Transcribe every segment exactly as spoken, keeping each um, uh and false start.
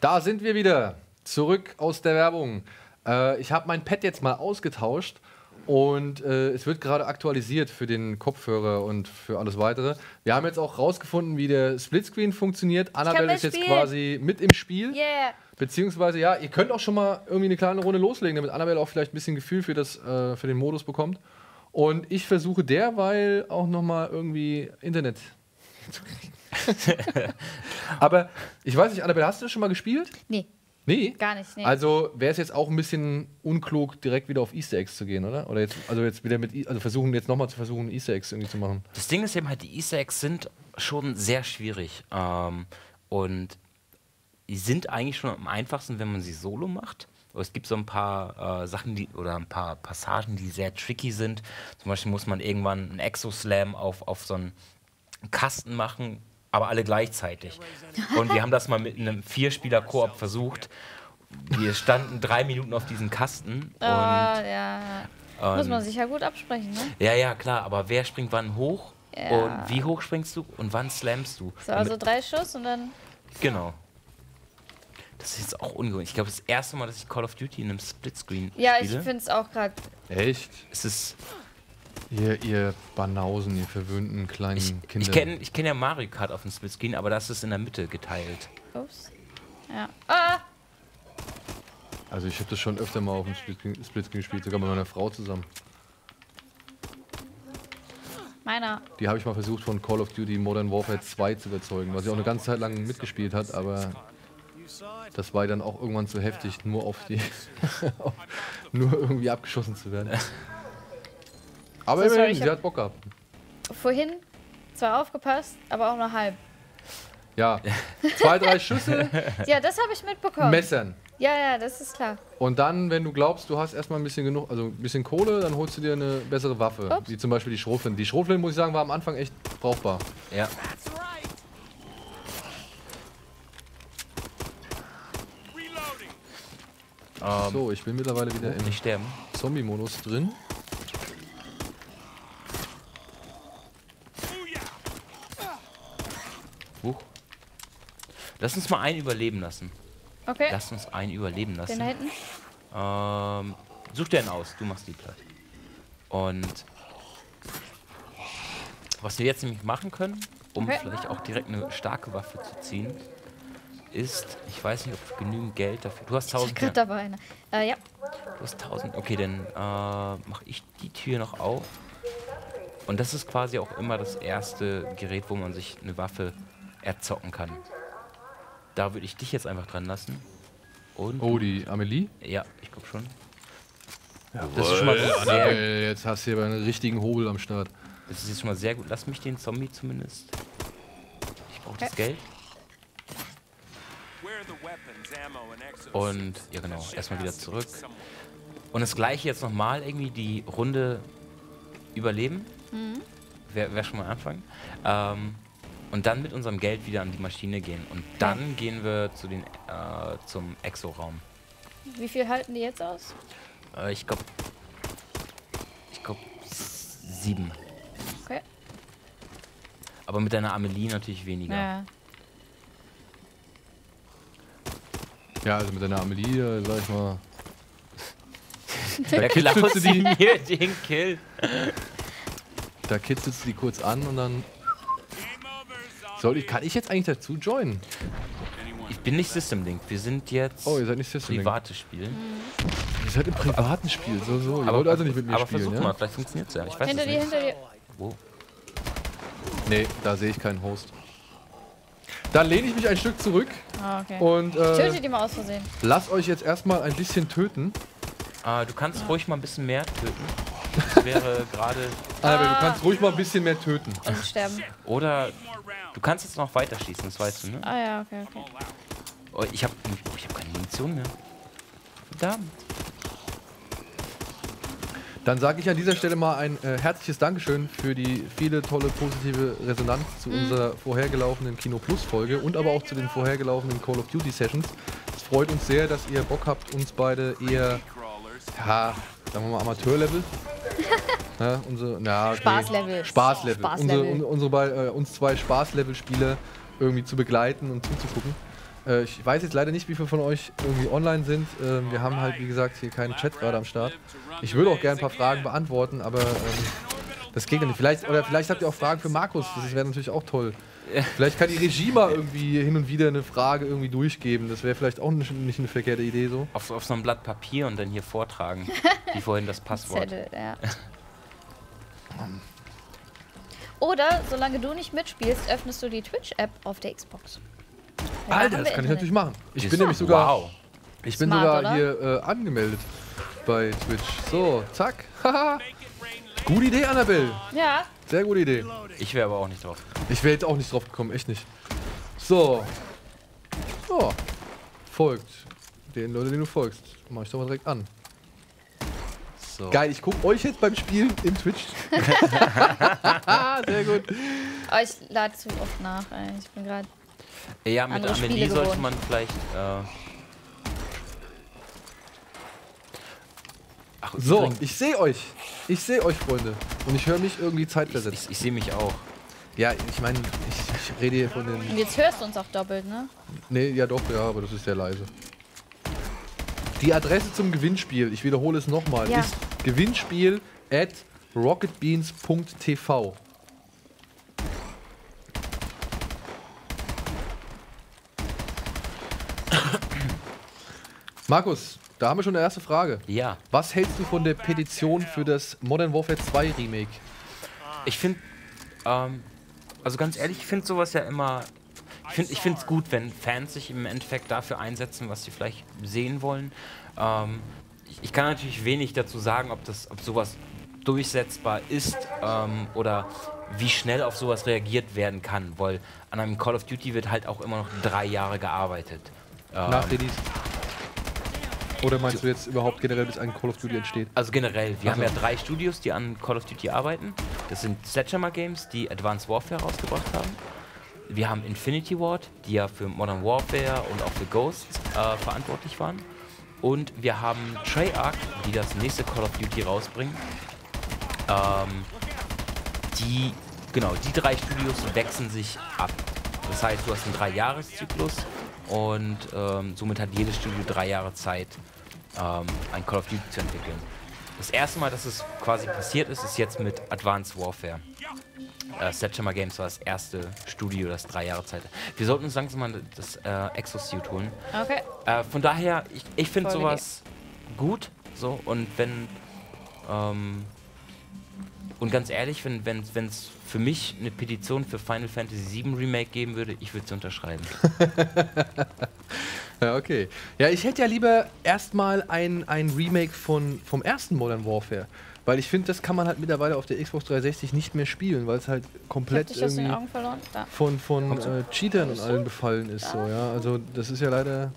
Da sind wir wieder, zurück aus der Werbung. Äh, ich habe mein Pad jetzt mal ausgetauscht und äh, es wird gerade aktualisiert für den Kopfhörer und für alles Weitere. Wir haben jetzt auch rausgefunden, wie der Splitscreen funktioniert. Annabelle ist jetzt quasi mit im Spiel. Yeah. Beziehungsweise, ja, ihr könnt auch schon mal irgendwie eine kleine Runde loslegen, damit Annabelle auch vielleicht ein bisschen Gefühl für, das, äh, für den Modus bekommt. Und ich versuche derweil auch nochmal irgendwie Internet zu kriegen. Aber ich weiß nicht, Annabelle, hast du das schon mal gespielt? Nee. Nee? Gar nicht, nee. Also wäre es jetzt auch ein bisschen unklug, direkt wieder auf Easter Eggs zu gehen, oder? Oder jetzt, also jetzt wieder mit, also versuchen, jetzt nochmal zu versuchen, Easter Eggs irgendwie zu machen. Das Ding ist eben halt, die Easter Eggs sind schon sehr schwierig. Ähm, und die sind eigentlich schon am einfachsten, wenn man sie solo macht. Aber es gibt so ein paar äh, Sachen, die, oder ein paar Passagen, die sehr tricky sind. Zum Beispiel muss man irgendwann einen Exoslam auf, auf so einen Kasten machen, aber alle gleichzeitig. Und wir haben das mal mit einem Vierspieler-Koop versucht. Wir standen drei Minuten auf diesem Kasten. Oh, und, ja. Ähm, muss man sich ja gut absprechen, ne? Ja, ja, klar. Aber wer springt wann hoch? Ja. Und wie hoch springst du? Und wann slammst du? So, also drei Schuss und dann... Genau. Das ist jetzt auch ungewöhnlich. Ich glaube, das erste Mal, dass ich Call of Duty in einem Splitscreen spiele. Ja, ich finde es auch gerade... Echt? Es ist... Ihr, ihr Banausen, ihr verwöhnten kleinen ich, Kinder. Ich kenne ich kenn ja Mario Kart auf dem Splitscreen, aber das ist in der Mitte geteilt. Ups. Ja. Ah! Also ich habe das schon öfter mal auf dem Splitscreen, Splitscreen gespielt, sogar mit meiner Frau zusammen. Meiner. Die habe ich mal versucht, von Call of Duty Modern Warfare zwei zu überzeugen, was sie auch eine ganze Zeit lang mitgespielt hat, aber... Das war dann auch irgendwann zu heftig, nur auf die... auf, nur irgendwie abgeschossen zu werden. Aber so, immerhin, sorry, sie hat Bock gehabt. Vorhin zwar aufgepasst, aber auch nur halb. Ja, zwei, drei Schüsse. Ja, das habe ich mitbekommen. Messern. Ja, ja, das ist klar. Und dann, wenn du glaubst, du hast erstmal ein bisschen genug, also ein bisschen Kohle, dann holst du dir eine bessere Waffe. Ups. Wie zum Beispiel die Schrotflinte. Die Schrotflinte, muss ich sagen, war am Anfang echt brauchbar. Ja. Um, so, ich bin mittlerweile wieder im Zombie-Modus drin. Huch. Lass uns mal einen überleben lassen. Okay. Lass uns einen überleben lassen. Den da hinten? Ähm, such dir einen aus, du machst die platt. Und was wir jetzt nämlich machen können, um okay. vielleicht auch direkt eine starke Waffe zu ziehen, ist, ich weiß nicht, ob genügend Geld dafür... Du hast tausend... Ich dabei eine. Äh, ja. Du hast tausend... Okay, dann äh, mache ich die Tür noch auf. Und das ist quasi auch immer das erste Gerät, wo man sich eine Waffe erzocken kann. Da würde ich dich jetzt einfach dran lassen. Und oh, die Amelie? Ja, ich glaube schon. Jawohl, das ist schon mal sehr Annabelle, jetzt hast du hier einen richtigen Hobel am Start. Das ist jetzt schon mal sehr gut. Lass mich den Zombie zumindest. Ich brauche okay. das Geld. Und, ja genau, erstmal wieder zurück. Und das gleiche jetzt nochmal, irgendwie die Runde überleben. Mhm. Wäre wär schon mal Anfang. Ähm, und dann mit unserem Geld wieder an die Maschine gehen. Und dann gehen wir zu den, äh, zum Exo-Raum. Wie viel halten die jetzt aus? Äh, ich glaube, ich glaube, sieben. Okay. Aber mit deiner Amelie natürlich weniger. Ja. Ja, also mit deiner Amelie, äh, sag ich mal. Da kitzelst du die hier den Kill. Da kitzelst du die kurz an und dann. Soll ich, kann ich jetzt eigentlich dazu joinen? Ich bin nicht System Link. Wir sind jetzt. Oh, ihr seid nicht System Link. Privates Spiel. Mhm. Ihr seid im privaten Spiel, so, so. Ihr wollt also nicht mit mir aber spielen. Aber versuch ja? mal, vielleicht funktioniert's ja. Ich weiß hinter dir, hinter dir. Wo? Nee, da sehe ich keinen Host. Dann lehne ich mich ein Stück zurück ah, okay. und äh, tötet die mal aus Versehen. Lasst euch jetzt erstmal ein bisschen töten. Ah, du kannst ah. ruhig mal ein bisschen mehr töten. Das wäre gerade... Ah, aber du kannst ruhig mal ein bisschen mehr töten. Und sterben. Oder du kannst jetzt noch weiter schießen, das weißt du, ne? Ah ja, okay, okay. Oh, ich habe oh, ich hab keine Munition mehr. Verdammt. Dann sage ich an dieser Stelle mal ein äh, herzliches Dankeschön für die viele tolle positive Resonanz zu mhm. unserer vorhergelaufenen Kino Plus Folge und aber auch zu den vorhergelaufenen Call of Duty Sessions. Es freut uns sehr, dass ihr Bock habt, uns beide eher, ja, sagen wir mal Amateurlevel, ja, unsere, na, okay. Spaßlevel, Spaßlevel, Spaßlevel. Unsere, un, unsere bei, äh, uns zwei Spaßlevel-Spieler irgendwie zu begleiten und zuzugucken. Äh, ich weiß jetzt leider nicht, wie viele von euch irgendwie online sind. Ähm, wir haben halt, wie gesagt, hier keinen Chat gerade am Start. Ich würde auch gerne ein paar Fragen beantworten, aber ähm, das geht ja nicht. Vielleicht, oder vielleicht habt ihr auch Fragen für Markus, das wäre natürlich auch toll. Vielleicht kann die Regie mal irgendwie hin und wieder eine Frage irgendwie durchgeben. Das wäre vielleicht auch nicht, nicht eine verkehrte Idee so. Auf, auf so einem Blatt Papier und dann hier vortragen, wie vorhin das Passwort. Zettel, ja. Oder, solange du nicht mitspielst, öffnest du die Twitch-App auf der Xbox. Ja, Alter, das kann ich natürlich machen. Ich das bin nämlich sogar, wow. ich bin Smart, sogar oder? hier äh, angemeldet bei Twitch. So, zack. Haha. Gute Idee, Annabelle. Ja. Sehr gute Idee. Ich wäre aber auch nicht drauf. Ich wäre jetzt auch nicht drauf gekommen, echt nicht. So. Oh. Folgt. Den Leuten, denen du folgst. Mach ich doch mal direkt an. So. Geil, ich gucke euch jetzt beim Spielen im Twitch. Sehr gut. Oh, ich lade zu oft nach. Ey. Ich bin gerade. Ja, mit Amelie sollte man vielleicht. Äh Ach, so, dringend. ich sehe euch. Ich sehe euch, Freunde. Und ich höre mich irgendwie zeitversetzt. Ich, ich, ich sehe mich auch. Ja, ich meine, ich, ich rede hier von den. Und jetzt hörst du uns auch doppelt, ne? Nee, ja doch, ja, aber das ist sehr leise. Die Adresse zum Gewinnspiel, ich wiederhole es nochmal, ja. ist gewinnspiel at rocketbeans punkt t v. Markus, da haben wir schon eine erste Frage. Ja. Was hältst du von der Petition für das Modern Warfare zwei Remake? Ich finde, ähm, also ganz ehrlich, ich finde sowas ja immer... Ich finde es gut, wenn Fans sich im Endeffekt dafür einsetzen, was sie vielleicht sehen wollen. Ähm, ich, ich kann natürlich wenig dazu sagen, ob, das, ob sowas durchsetzbar ist ähm, oder wie schnell auf sowas reagiert werden kann, weil an einem Call of Duty wird halt auch immer noch drei Jahre gearbeitet. Ähm, Nach Release. Oder meinst du jetzt überhaupt generell, bis ein Call of Duty entsteht? Also generell, wir also. haben ja drei Studios, die an Call of Duty arbeiten. Das sind Sledgehammer Games, die Advanced Warfare rausgebracht haben. Wir haben Infinity Ward, die ja für Modern Warfare und auch für Ghosts äh, verantwortlich waren. Und wir haben Treyarch, die das nächste Call of Duty rausbringen. Ähm, die, genau, die drei Studios wechseln sich ab. Das heißt, du hast einen Drei-Jahres-Zyklus und ähm, somit hat jedes Studio drei Jahre Zeit, ähm, ein Call of Duty zu entwickeln. Das erste Mal, dass es quasi passiert ist, ist jetzt mit Advanced Warfare. Äh, Sledgehammer Games war das erste Studio, das drei Jahre Zeit hat. Wir sollten uns langsam mal das äh, Exosuit holen. Okay. Äh, von daher, ich, ich finde sowas gut. So, und wenn, ähm, und ganz ehrlich, wenn es wenn, für mich eine Petition für Final Fantasy sieben Remake geben würde, ich würde es unterschreiben. Ja, okay. Ja, ich hätte ja lieber erstmal ein, ein Remake von, vom ersten Modern Warfare. Weil ich finde, das kann man halt mittlerweile auf der Xbox dreihundertsechzig nicht mehr spielen, weil es halt komplett irgendwie von, von äh, Cheatern und allen befallen ist. So, ja. Also das ist ja leider...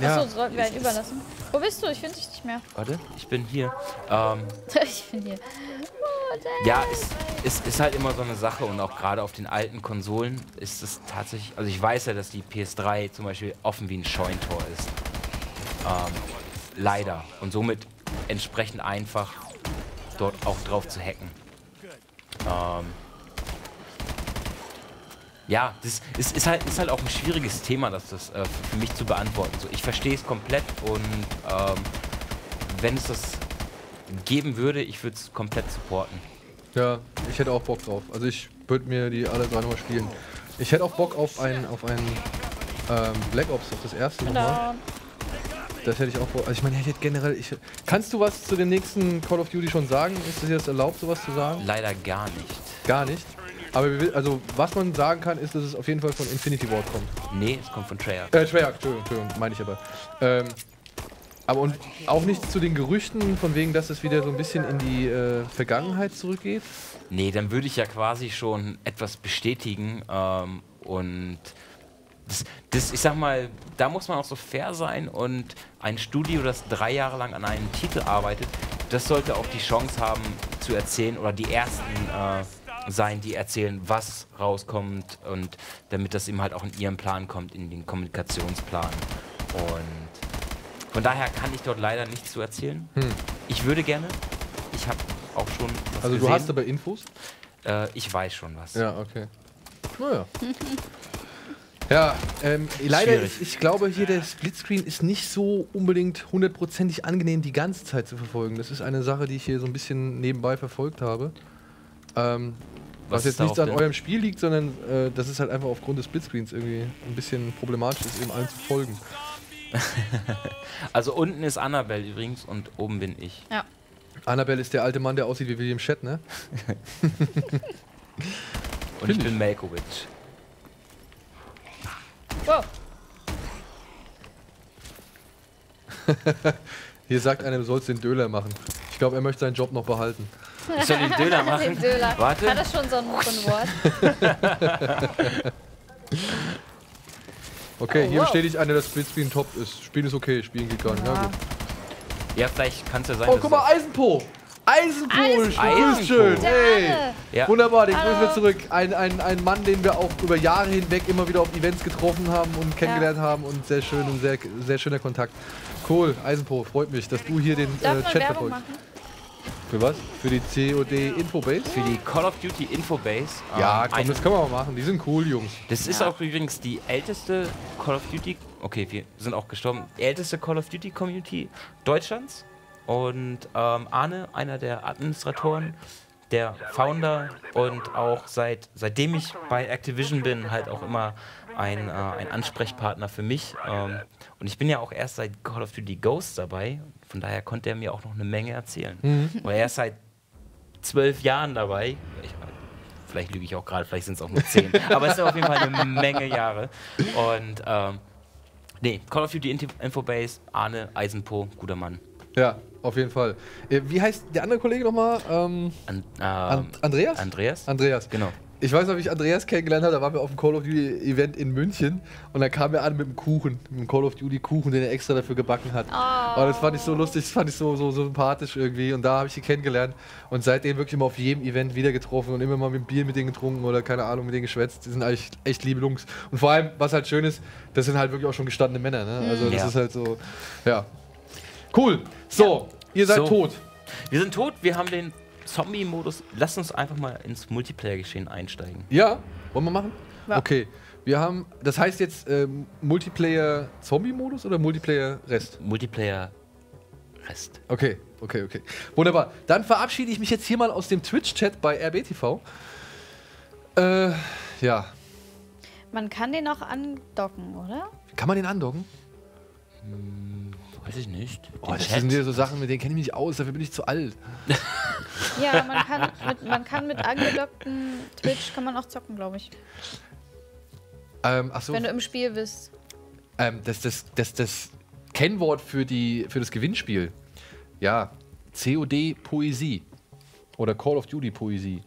Ja. Achso, sollten wir halt überlassen. Wo bist du? Ich finde dich nicht mehr. Warte, ich bin hier. Ähm, ich bin hier. Oh, ja, es ist, ist, ist halt immer so eine Sache und auch gerade auf den alten Konsolen ist es tatsächlich... Also ich weiß ja, dass die P S drei zum Beispiel offen wie ein Scheunentor ist. Ähm, leider. Und somit entsprechend einfach dort auch drauf zu hacken. Ähm, Ja, das ist, ist, halt, ist halt auch ein schwieriges Thema, das, das äh, für mich zu beantworten. So, ich verstehe es komplett und ähm, wenn es das geben würde, ich würde es komplett supporten. Ja, ich hätte auch Bock drauf. Also ich würde mir die alle drei nochmal spielen. Ich hätte auch Bock auf einen auf einen ähm, Black Ops, auf das erste nochmal. Das hätte ich auch Bock. Also ich meine, ich hätte generell... Ich, kannst du was zu dem nächsten Call of Duty schon sagen? Ist es dir das erlaubt, sowas zu sagen? Leider gar nicht. Gar nicht? Aber wir, also, was man sagen kann, ist, dass es auf jeden Fall von Infinity Ward kommt. Nee, es kommt von Treyarch. Äh, Treyarch, Entschuldigung, Entschuldigung, meine ich aber. Ähm, aber und auch nichts zu den Gerüchten, von wegen, dass es wieder so ein bisschen in die äh, Vergangenheit zurückgeht? Nee, dann würde ich ja quasi schon etwas bestätigen. Ähm, und das, das, ich sag mal, da muss man auch so fair sein. Und ein Studio, das drei Jahre lang an einem Titel arbeitet, das sollte auch die Chance haben, zu erzählen oder die ersten... Äh, sein, die erzählen, was rauskommt und damit das eben halt auch in ihren Plan kommt, in den Kommunikationsplan. Und von daher kann ich dort leider nichts zu erzählen. Hm. Ich würde gerne. Ich habe auch schon was Also gesehen. Du hast aber Infos? Äh, ich weiß schon was. Ja, okay. Naja. Ja, ähm, leider, ist, ich glaube hier der Splitscreen ist nicht so unbedingt hundertprozentig angenehm die ganze Zeit zu verfolgen. Das ist eine Sache, die ich hier so ein bisschen nebenbei verfolgt habe. Ähm, was, was jetzt nicht an eurem Spiel liegt, sondern äh, das ist halt einfach aufgrund des Splitscreens irgendwie ein bisschen problematisch ist, eben allen zu folgen. Also unten ist Annabelle übrigens und oben bin ich. Ja. Annabelle ist der alte Mann, der aussieht wie William Shatner. Und Find ich bin Malkovich. Oh. Hier sagt einer, du sollst den Döler machen. Ich glaube, er möchte seinen Job noch behalten. Ich soll den Döler machen? Den Döler. Warte. War das schon so ein, so ein Wort? Okay, oh, hier wow. Bestätigt einer, dass Splitscreen top ist. Spielen ist okay, spielen geht gar nicht. Ja, ja, gut. Ja, vielleicht kannst du ja sein. Oh, guck mal, Eisenpol! Eisenpol, grüß schön. Hey. Ja. Wunderbar, den grüßen wir zurück. Ein, ein, ein Mann, den wir auch über Jahre hinweg immer wieder auf Events getroffen haben und kennengelernt ja. haben und sehr schön und sehr, sehr schöner Kontakt. Cool, Eisenpol, freut mich, dass du hier den äh, Chat verfolgst. Für was? Für die C O D Infobase? Für die Call of Duty Infobase. Ja, komm, das können wir mal machen. Die sind cool, Jungs. Das ist ja. auch übrigens die älteste Call of Duty. Okay, wir sind auch gestorben. Die älteste Call of Duty Community Deutschlands. Und ähm, Arne, einer der Administratoren, der Founder und auch seit seitdem ich bei Activision bin, halt auch immer ein, äh, ein Ansprechpartner für mich. Ähm, und ich bin ja auch erst seit Call of Duty Ghosts dabei, von daher konnte er mir auch noch eine Menge erzählen. Mhm. Weil er ist seit zwölf Jahren dabei. Ich, vielleicht lüge ich auch gerade, vielleicht sind es auch nur zehn. Aber es ist auf jeden Fall eine Menge Jahre. Und ähm, nee, Call of Duty Infobase, Arne, Eisenpo, guter Mann. Ja. Auf jeden Fall. Wie heißt der andere Kollege nochmal? Ähm, An, ähm, And Andreas? Andreas? Andreas, genau. Ich weiß noch, wie ich Andreas kennengelernt habe, da waren wir auf dem Call of Duty Event in München und da kam er an mit einem Kuchen, mit einem Call of Duty Kuchen, den er extra dafür gebacken hat. Oh. Und das fand ich so lustig, das fand ich so, so, so sympathisch irgendwie und da habe ich ihn kennengelernt und seitdem wirklich immer auf jedem Event wieder getroffen und immer mal mit Bier mit denen getrunken oder keine Ahnung mit denen geschwätzt. Die sind eigentlich echt liebe Lungs. Und vor allem, was halt schön ist, das sind halt wirklich auch schon gestandene Männer, ne? Also das ja. ist halt so, ja. Cool. So, ja. ihr seid so. tot. Wir sind tot, wir haben den Zombie-Modus. Lasst uns einfach mal ins Multiplayer-Geschehen einsteigen. Ja, wollen wir machen? Ja. Okay, wir haben, das heißt jetzt äh, Multiplayer-Zombie-Modus oder Multiplayer-Rest? Multiplayer-Rest. Okay, okay, okay. Wunderbar. Dann verabschiede ich mich jetzt hier mal aus dem Twitch-Chat bei R B T V. Äh, ja. Man kann den auch andocken, oder? Kann man den andocken? Hm. Weiß ich nicht. Oh, das Chat. Sind ja so Sachen, mit denen kenne ich mich nicht aus, dafür bin ich zu alt. Ja, man kann mit, man kann mit angelockten Twitch kann man auch zocken, glaube ich. Ähm, ach so. Wenn du im Spiel bist. Ähm, das, das, das, das Kennwort für, die, für das Gewinnspiel. Ja, C O D-Poesie. Oder Call of Duty-Poesie.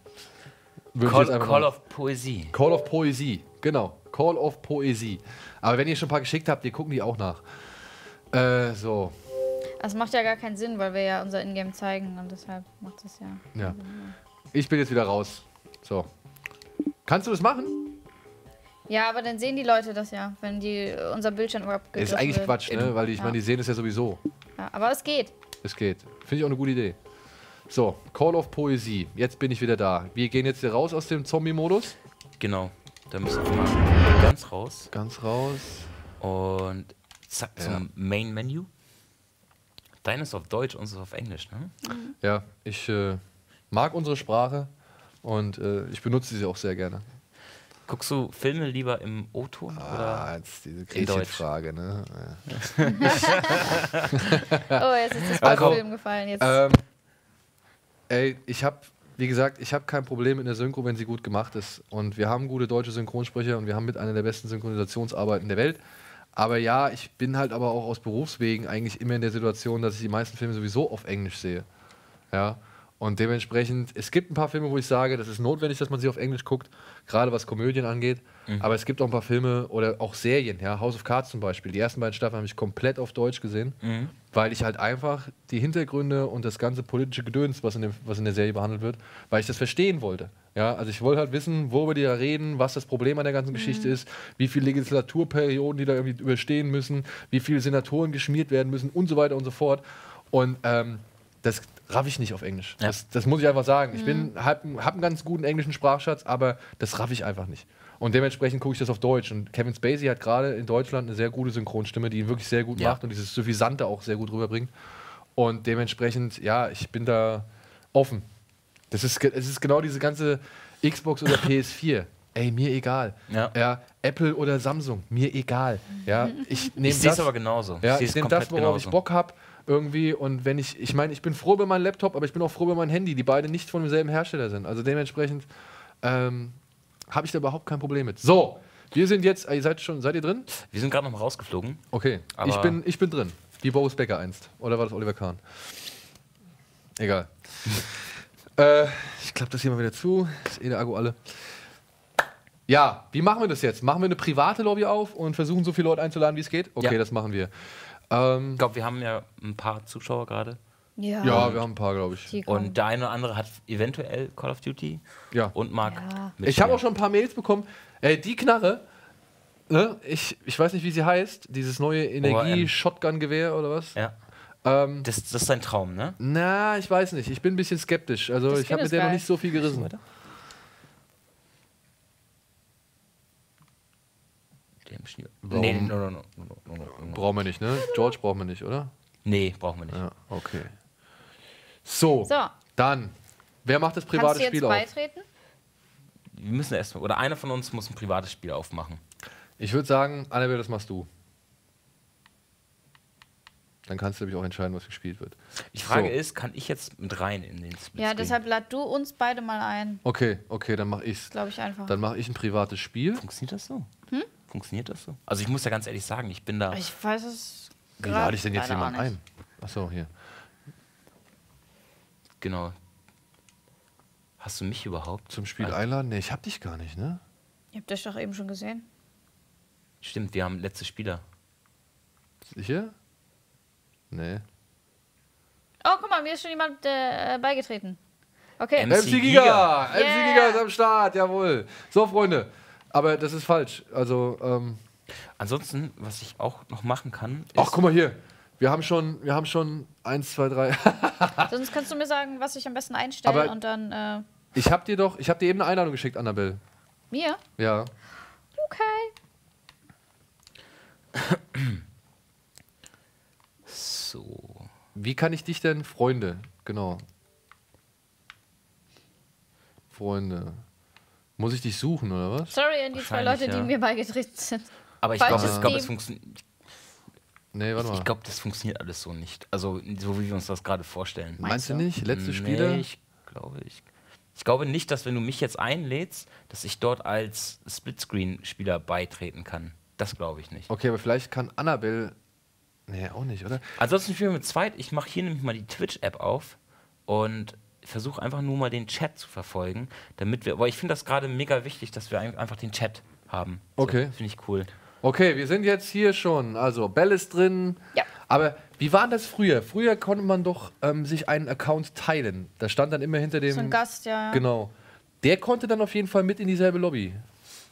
Call, Call of Poesie. Call of Poesie, genau. Call of Poesie. Aber wenn ihr schon ein paar geschickt habt, wir gucken die auch nach. Äh, so. Das macht ja gar keinen Sinn, weil wir ja unser Ingame zeigen und deshalb macht das ja. Ja. Ich bin jetzt wieder raus. So. Kannst du das machen? Ja, aber dann sehen die Leute das ja, wenn die unser Bildschirm überhaupt ist eigentlich wird. Quatsch, ne? Weil ich ja. meine, die sehen es ja sowieso. Ja, aber es geht. Es geht. Finde ich auch eine gute Idee. So, Call of Poesie. Jetzt bin ich wieder da. Wir gehen jetzt hier raus aus dem Zombie-Modus. Genau. Da müssen wir mal ganz raus. Ganz raus. Und zack, ja. zum Main-Menu. Deines ist auf Deutsch, unseres auf Englisch, ne? Mhm. Ja, ich äh, mag unsere Sprache und äh, ich benutze sie auch sehr gerne. Guckst du Filme lieber im O-Ton ah, oder jetzt diese Gretchenfrage, ne? Ja. Oh, jetzt ist das also, Film gefallen. Jetzt. Ähm, ey, ich habe, wie gesagt, ich habe kein Problem mit einer Synchro, wenn sie gut gemacht ist. Und wir haben gute deutsche Synchronsprecher und wir haben mit einer der besten Synchronisationsarbeiten der Welt. Aber ja, ich bin halt aber auch aus Berufswegen eigentlich immer in der Situation, dass ich die meisten Filme sowieso auf Englisch sehe. Ja. Und dementsprechend, es gibt ein paar Filme, wo ich sage, das ist notwendig, dass man sie auf Englisch guckt, gerade was Komödien angeht. Mhm. Aber es gibt auch ein paar Filme oder auch Serien, ja, House of Cards zum Beispiel. Die ersten beiden Staffeln habe ich komplett auf Deutsch gesehen, mhm. weil ich halt einfach die Hintergründe und das ganze politische Gedöns, was in, dem, was in der Serie behandelt wird, weil ich das verstehen wollte. Ja, also ich wollte halt wissen, worüber die da reden, was das Problem an der ganzen mhm. Geschichte ist, wie viele Legislaturperioden die da irgendwie überstehen müssen, wie viele Senatoren geschmiert werden müssen und so weiter und so fort. Und ähm, das raff ich nicht auf Englisch. Ja. Das, das muss ich einfach sagen. Mhm. Ich bin, hab, hab einen ganz guten englischen Sprachschatz, aber das raff ich einfach nicht. Und dementsprechend gucke ich das auf Deutsch. Und Kevin Spacey hat gerade in Deutschland eine sehr gute Synchronstimme, die ihn wirklich sehr gut ja. macht und dieses Suffisante auch sehr gut rüberbringt. Und dementsprechend, ja, ich bin da offen. Das ist, es ist genau diese ganze Xbox oder P S vier. Ey, mir egal. Ja. Ja, Apple oder Samsung, mir egal. Ja, ich nehm ich sehe es aber genauso. Ja, ich nehme das, worauf genauso. ich Bock habe. Irgendwie, und wenn ich, ich meine, ich bin froh über meinen Laptop, aber ich bin auch froh über mein Handy, die beide nicht von demselben Hersteller sind. Also dementsprechend ähm, habe ich da überhaupt kein Problem mit. So, wir sind jetzt, ihr seid schon, seid ihr drin? Wir sind gerade noch mal rausgeflogen. Okay, aber ich, bin, ich bin drin. Wie Boris Becker einst. Oder war das Oliver Kahn? Egal. äh, ich klappe das hier mal wieder zu. Ist eh der Akku alle. Ja, wie machen wir das jetzt? Machen wir eine private Lobby auf und versuchen, so viele Leute einzuladen, wie es geht? Okay, ja. das machen wir. Ich glaube, wir haben ja ein paar Zuschauer gerade. Ja. ja, wir haben ein paar, glaube ich. Und der eine oder andere hat eventuell Call of Duty ja. und mag ja. Ich habe auch schon ein paar Mails bekommen. Ey, die Knarre, ne? ich, ich weiß nicht, wie sie heißt, dieses neue Energie-Shotgun-Gewehr oder was? Ja. Ähm, das, das ist dein Traum, ne? Na, ich weiß nicht. Ich bin ein bisschen skeptisch. Also das ich habe mit der geil. noch nicht so viel gerissen. Nee, no, no, no, no, no, no. Brauchen wir nicht, ne? George brauchen wir nicht, oder? Nee, brauchen wir nicht. Ja, okay. So, so, dann. Wer macht das private Kannst Spiel du jetzt auf? Beitreten? Wir müssen erstmal. Oder einer von uns muss ein privates Spiel aufmachen. Ich würde sagen, Annabelle, das machst du. Dann kannst du nämlich auch entscheiden, was gespielt wird. Die Frage so. ist, kann ich jetzt mit rein in den Split? Ja, deshalb lad du uns beide mal ein. Okay, okay, dann mache ich's. Glaube ich einfach. Dann mache ich ein privates Spiel. Funktioniert das so? Hm? Funktioniert das so? Also ich muss ja ganz ehrlich sagen, ich bin da... Ich weiß es Wie lade ich denn jetzt jemanden ein? Achso, hier. Genau. Hast du mich überhaupt? Zum Spiel also einladen? Nee, ich hab dich gar nicht, ne? Ihr habt euch doch eben schon gesehen. Stimmt, wir haben letzte Spieler. Sicher? Nee. Oh, guck mal, mir ist schon jemand äh, beigetreten. Okay. M C Giga! M C Giga ist am Start, jawohl. So, Freunde. Aber das ist falsch. Also, ähm ansonsten, was ich auch noch machen kann. Ach, guck mal hier. Wir haben schon, wir haben schon eins, zwei, drei. Sonst kannst du mir sagen, was ich am besten einstelle. Aber und dann. Äh ich hab dir doch, ich hab dir eben eine Einladung geschickt, Annabelle. Mir? Ja. Okay. So. Wie kann ich dich denn, Freunde? Genau. Freunde. Muss ich dich suchen, oder was? Sorry an die zwei Leute, ja. die mir beigetreten sind. Aber ich glaube, es glaub, funktioniert. Nee, warte mal. Ich glaube, das funktioniert alles so nicht. Also, so wie wir uns das gerade vorstellen. Meinst du nicht? Letzte nee, Spiele? Ich glaube, ich, ich glaube nicht, dass wenn du mich jetzt einlädst, dass ich dort als Splitscreen-Spieler beitreten kann. Das glaube ich nicht. Okay, aber vielleicht kann Annabelle. Nee, auch nicht, oder? Ansonsten spielen wir mit zweit. Ich mache hier nämlich mal die Twitch-App auf und versuche einfach nur mal den Chat zu verfolgen, damit wir, aber ich finde das gerade mega wichtig, dass wir einfach den Chat haben. So, okay. Finde ich cool. Okay, wir sind jetzt hier schon, also Bell ist drin, ja. aber wie war das früher? Früher konnte man doch ähm, sich einen Account teilen. Da stand dann immer hinter dem... So ein Gast, ja. Genau. Der konnte dann auf jeden Fall mit in dieselbe Lobby.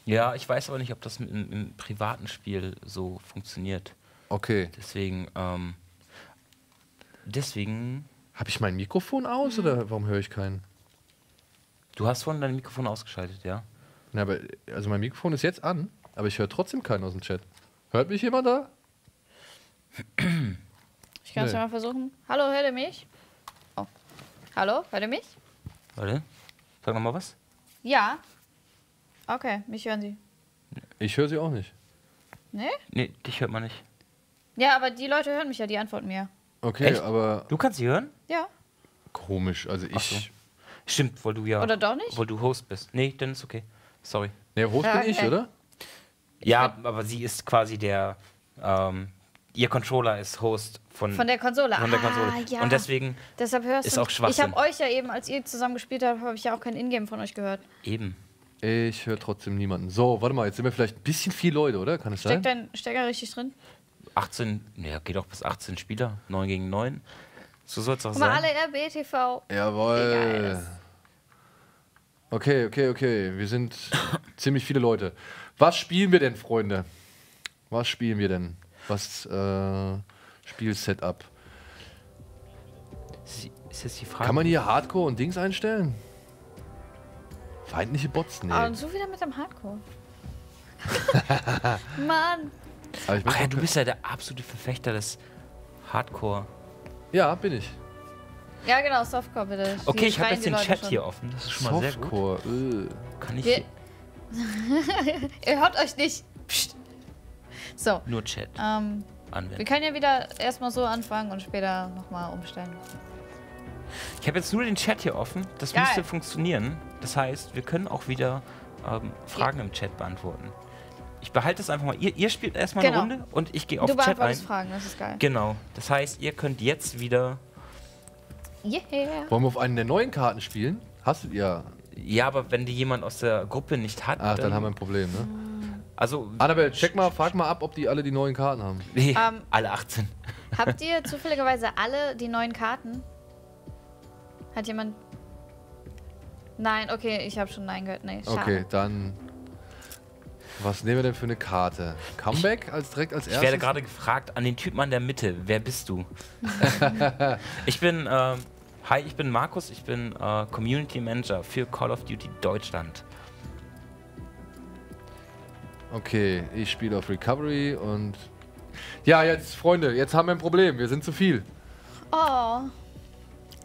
Ja, ich weiß aber nicht, ob das im, im privaten Spiel so funktioniert. Okay. Deswegen, ähm, deswegen... Habe ich mein Mikrofon aus oder warum höre ich keinen? Du hast vorhin dein Mikrofon ausgeschaltet, ja? Na, aber also mein Mikrofon ist jetzt an, aber ich höre trotzdem keinen aus dem Chat. Hört mich jemand da? Ich kann es nee. mal versuchen. Hallo, hört ihr mich? Oh. Hallo, hört ihr mich? Warte, sag nochmal was. Ja. Okay, mich hören Sie. Ich höre Sie auch nicht. Nee? Nee, dich hört man nicht. Ja, aber die Leute hören mich ja, die antworten mir. Okay, Echt? aber... Du kannst sie hören? Ja. Komisch, also ich... So. Stimmt, weil du ja... Oder doch nicht? Weil du Host bist. Nee, dann ist okay. Sorry. Nee, Host ja, bin okay. ich, oder? Ja, aber sie ist quasi der... Ähm, ihr Controller ist Host von... Von der Konsole. Von der Konsole. Ah, ja. Und deswegen Deshalb hörst ist du auch Schwachsinn. Ich habe euch ja eben, als ihr zusammen gespielt habt, habe ich ja auch kein Ingame von euch gehört. Eben. Ich höre trotzdem niemanden. So, warte mal, jetzt sind wir vielleicht ein bisschen viel Leute, oder? Kann es sein? Steckt dein Stecker richtig drin? achtzehn, naja, geht auch bis achtzehn Spieler, neun gegen neun. So soll es auch sein. Mal alle R B T V. Jawohl. Okay, okay, okay. Wir sind ziemlich viele Leute. Was spielen wir denn, Freunde? Was spielen wir denn? Was äh, Spiel-Setup? Ist jetzt die Frage. Kann man hier Hardcore und Dings einstellen? Feindliche Bots? Nee. Ah, und so wieder mit dem Hardcore. Mann! Aber ich bin Ach ja, du bist ja der absolute Verfechter des Hardcore. Ja, bin ich. Ja, genau, Softcore bitte. Die okay, ich habe jetzt den Leute Chat schon. hier offen. Das ist schon mal Softcore, sehr gut. Öh. Kann ich... Wir Ihr hört euch nicht. Psst. So. Nur Chat. Ähm, Anwenden. Wir können ja wieder erstmal so anfangen und später nochmal umstellen. Ich habe jetzt nur den Chat hier offen. Das Geil. müsste funktionieren. Das heißt, wir können auch wieder ähm, Fragen ja. im Chat beantworten. Ich behalte es einfach mal. Ihr, ihr spielt erstmal genau. eine Runde und ich gehe auf den Chat ein. Du beantwortest Fragen, das ist geil. Genau. Das heißt, ihr könnt jetzt wieder... Yeah. Wollen wir auf einen der neuen Karten spielen? Hast du ja... Ja, aber wenn die jemand aus der Gruppe nicht hat... Ach, dann, dann haben wir ein Problem, ne? Also... Annabelle, check mal, frag mal ab, ob die alle die neuen Karten haben. Nee, um, alle achtzehn. Habt ihr zufälligerweise alle die neuen Karten? Hat jemand... Nein, okay, ich habe schon Nein gehört. Nee, schade. Okay, dann... Was nehmen wir denn für eine Karte? Comeback ich, als direkt als erstes? Ich werde gerade gefragt an den Typen an der Mitte. Wer bist du? Ich bin, äh, hi, ich bin Markus. Ich bin äh, Community Manager für Call of Duty Deutschland. Okay, ich spiele auf Recovery und... Ja, jetzt, Freunde, jetzt haben wir ein Problem. Wir sind zu viel. Oh.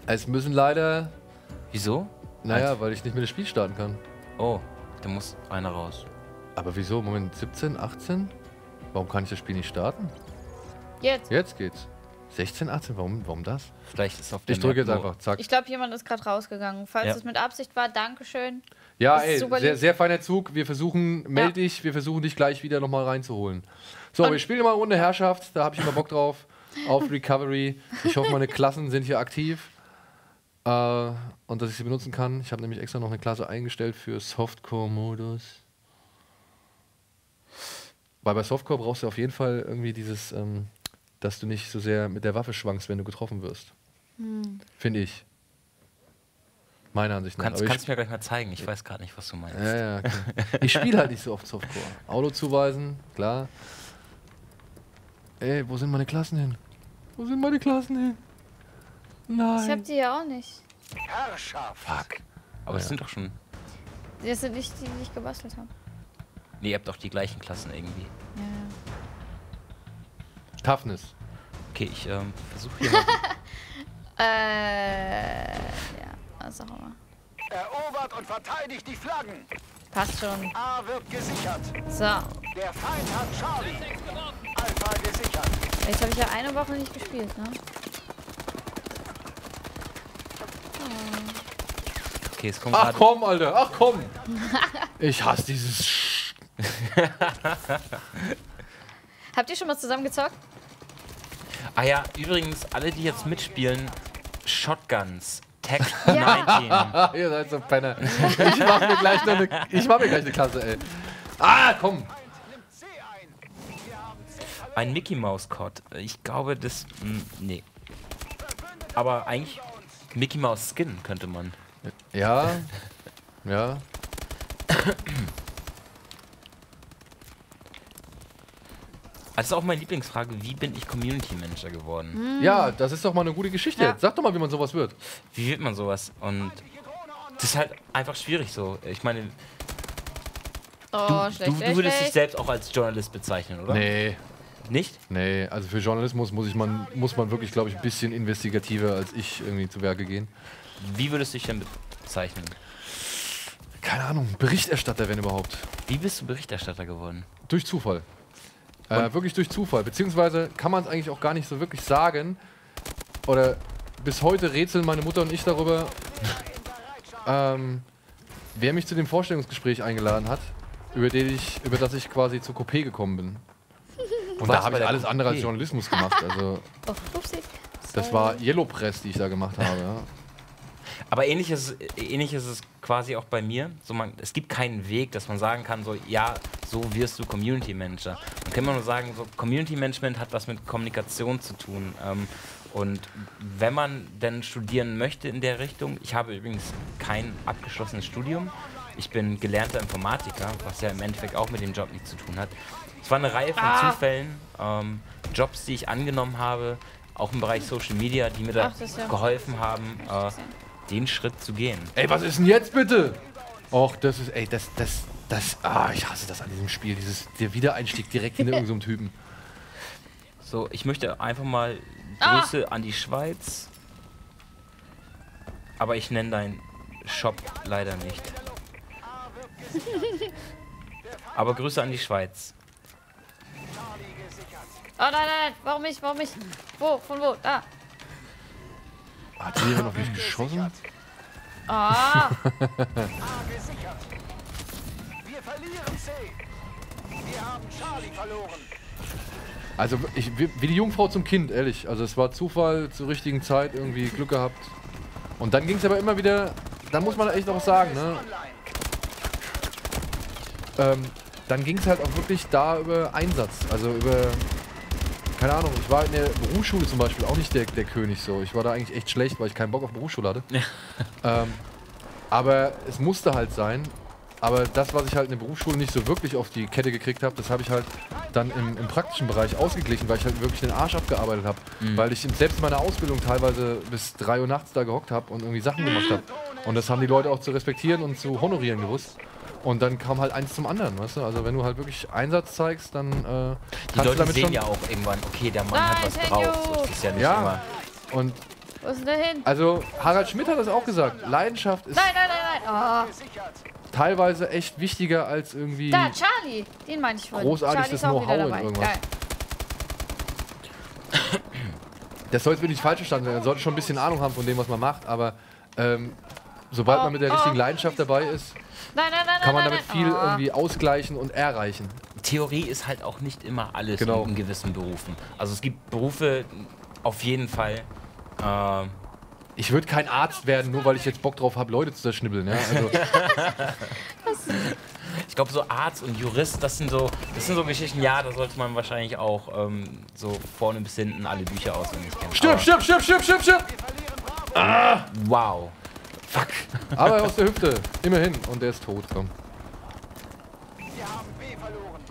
Es müssen leider... Wieso? Naja, also, weil ich nicht mehr das Spiel starten kann. Oh, da muss einer raus. Aber wieso? Moment, siebzehn, achtzehn? Warum kann ich das Spiel nicht starten? Jetzt. Jetzt geht's. sechzehn, achtzehn, warum, warum das? Vielleicht ist auf der Ich drücke jetzt einfach, zack. Ich glaube, jemand ist gerade rausgegangen. Falls es ja. mit Absicht war, dankeschön. Ja, ey, sehr, sehr feiner Zug. Wir versuchen, meld dich, ja. wir versuchen dich gleich wieder nochmal reinzuholen. So, und wir spielen mal eine Runde Herrschaft, da habe ich immer Bock drauf. Auf Recovery. Ich hoffe, meine Klassen sind hier aktiv. Äh, und dass ich sie benutzen kann. Ich habe nämlich extra noch eine Klasse eingestellt für Softcore-Modus. Weil bei Softcore brauchst du auf jeden Fall irgendwie dieses, ähm, dass du nicht so sehr mit der Waffe schwankst, wenn du getroffen wirst. Hm. Finde ich. Meiner Ansicht nach. Kannst, kannst du mir gleich mal zeigen, ich weiß gerade nicht, was du meinst. Ja, ja, okay. Ich spiele halt nicht so oft Softcore. Auto zuweisen, klar. Ey, wo sind meine Klassen hin? Wo sind meine Klassen hin? Nein. Ich hab die ja auch nicht. Herrschaft. Fuck. Aber es ja. sind doch schon... Das sind nicht die, die ich gebastelt habe. Nee, ihr habt doch die gleichen Klassen irgendwie. Ja. Tafnis. Okay, ich ähm, versuche hier mal. äh, ja, was auch immer. Erobert und verteidigt die Flaggen. Passt schon. A wird gesichert. So. Der Feind hat Charlie. Alpha gesichert. Jetzt habe ich ja eine Woche nicht gespielt, ne? Oh. Okay, es kommt. Ach komm, Alter, ach komm. Ich hasse dieses Sch. Habt ihr schon mal zusammen gezockt? Ah ja, übrigens, alle, die jetzt mitspielen, Shotguns, Tag ja. neunzehn. Ihr seid so Penner. Ich mach mir gleich noch eine, ich mach mir gleich eine Klasse, ey. Ah, komm! Ein Mickey-Maus-Cod. Ich glaube, das... Mh, nee. Aber eigentlich Mickey-Maus-Skin könnte man. Ja. Ja. Das ist auch meine Lieblingsfrage, wie bin ich Community Manager geworden? Ja, das ist doch mal eine gute Geschichte. Ja. Sag doch mal, wie man sowas wird. Wie wird man sowas? Und das ist halt einfach schwierig so. Ich meine, oh, du, schlecht, du, du würdest schlecht. dich selbst auch als Journalist bezeichnen, oder? Nee. Nicht? Nee, also für Journalismus muss, ich man, muss man wirklich, glaube ich, ein bisschen investigativer als ich irgendwie zu Werke gehen. Wie würdest du dich denn bezeichnen? Keine Ahnung, Berichterstatter, wenn überhaupt. Wie bist du Berichterstatter geworden? Durch Zufall. Äh, wirklich durch Zufall, beziehungsweise kann man es eigentlich auch gar nicht so wirklich sagen. Oder bis heute rätseln meine Mutter und ich darüber, ähm, wer mich zu dem Vorstellungsgespräch eingeladen hat, über, den ich, über das ich quasi zur Coupé gekommen bin. Und da habe ich alles andere als Journalismus gemacht. Also, das war Yellow Press, die ich da gemacht habe. Ja. Aber ähnlich ist, ähnlich ist es quasi auch bei mir. So man, es gibt keinen Weg, dass man sagen kann, so ja, so wirst du Community Manager. Man kann nur sagen, so Community Management hat was mit Kommunikation zu tun. Ähm, und wenn man denn studieren möchte in der Richtung, ich habe übrigens kein abgeschlossenes Studium. Ich bin gelernter Informatiker, was ja im Endeffekt auch mit dem Job nichts zu tun hat. Es war eine Reihe von ah. Zufällen, ähm, Jobs, die ich angenommen habe, auch im Bereich Social Media, die mir da ja geholfen haben. Äh, den Schritt zu gehen. Ey, was ist denn jetzt bitte? Och, das ist, ey, das, das, Das, ah, ich hasse das an diesem Spiel, dieses, der Wiedereinstieg direkt in irgendeinem Typen. So, ich möchte einfach mal Grüße ah. an die Schweiz. Aber ich nenne deinen Shop leider nicht. Aber Grüße an die Schweiz. Oh nein, nein, nein, warum nicht, warum nicht? Wo, von wo? Da. Hat sie noch nicht geschossen? Ah! Also, ich, wie die Jungfrau zum Kind, ehrlich. Also, es war Zufall, zur richtigen Zeit, irgendwie Glück gehabt. Und dann ging es aber immer wieder, dann muss man echt noch sagen, ne? Ähm, dann ging es halt auch wirklich da über Einsatz, also über, keine Ahnung, ich war in der Berufsschule zum Beispiel auch nicht der, der König so. Ich war da eigentlich echt schlecht, weil ich keinen Bock auf Berufsschule hatte. ähm, aber es musste halt sein. Aber das, was ich halt in der Berufsschule nicht so wirklich auf die Kette gekriegt habe, das habe ich halt dann im, im praktischen Bereich ausgeglichen, weil ich halt wirklich den Arsch abgearbeitet habe. Mhm. Weil ich selbst in meiner Ausbildung teilweise bis drei Uhr nachts da gehockt habe und irgendwie Sachen gemacht habe. Und das haben die Leute auch zu respektieren und zu honorieren gewusst. Und dann kam halt eins zum anderen, weißt du? Also wenn du halt wirklich Einsatz zeigst, dann äh, die Leute damit sehen schon ja auch irgendwann, okay, der Mann hat was drauf. So ist es ja nicht ja. immer. Und wo ist denn hin? Also Harald Schmidt hat das auch gesagt. Leidenschaft ist nein, nein, nein, nein. Oh. teilweise echt wichtiger als irgendwie. Da, Charlie, den meine ich vorhin. Großartiges Know-how in irgendwas. Geil. Das soll jetzt wirklich falsch verstanden werden. Man sollte schon ein bisschen Ahnung haben von dem, was man macht, aber ähm, sobald oh, man mit der richtigen oh. Leidenschaft dabei ist, nein, nein, nein, kann man damit nein, nein. viel oh. irgendwie ausgleichen und erreichen. Theorie ist halt auch nicht immer alles genau. in gewissen Berufen. Also es gibt Berufe auf jeden Fall. Äh, Ich würde kein Arzt werden, nur weil ich jetzt Bock drauf habe, Leute zu zerschnibbeln. Ja? Also ich glaube, so Arzt und Jurist, das sind so, das sind so Geschichten, ja, da sollte man wahrscheinlich auch ähm, so vorne bis hinten alle Bücher auswendig kennen. Stirb, stirb, stirb, stirb, stirb, stirb! Ah, wow. Fuck. Aber aus der Hüfte, immerhin. Und der ist tot, komm. Wir haben B verloren.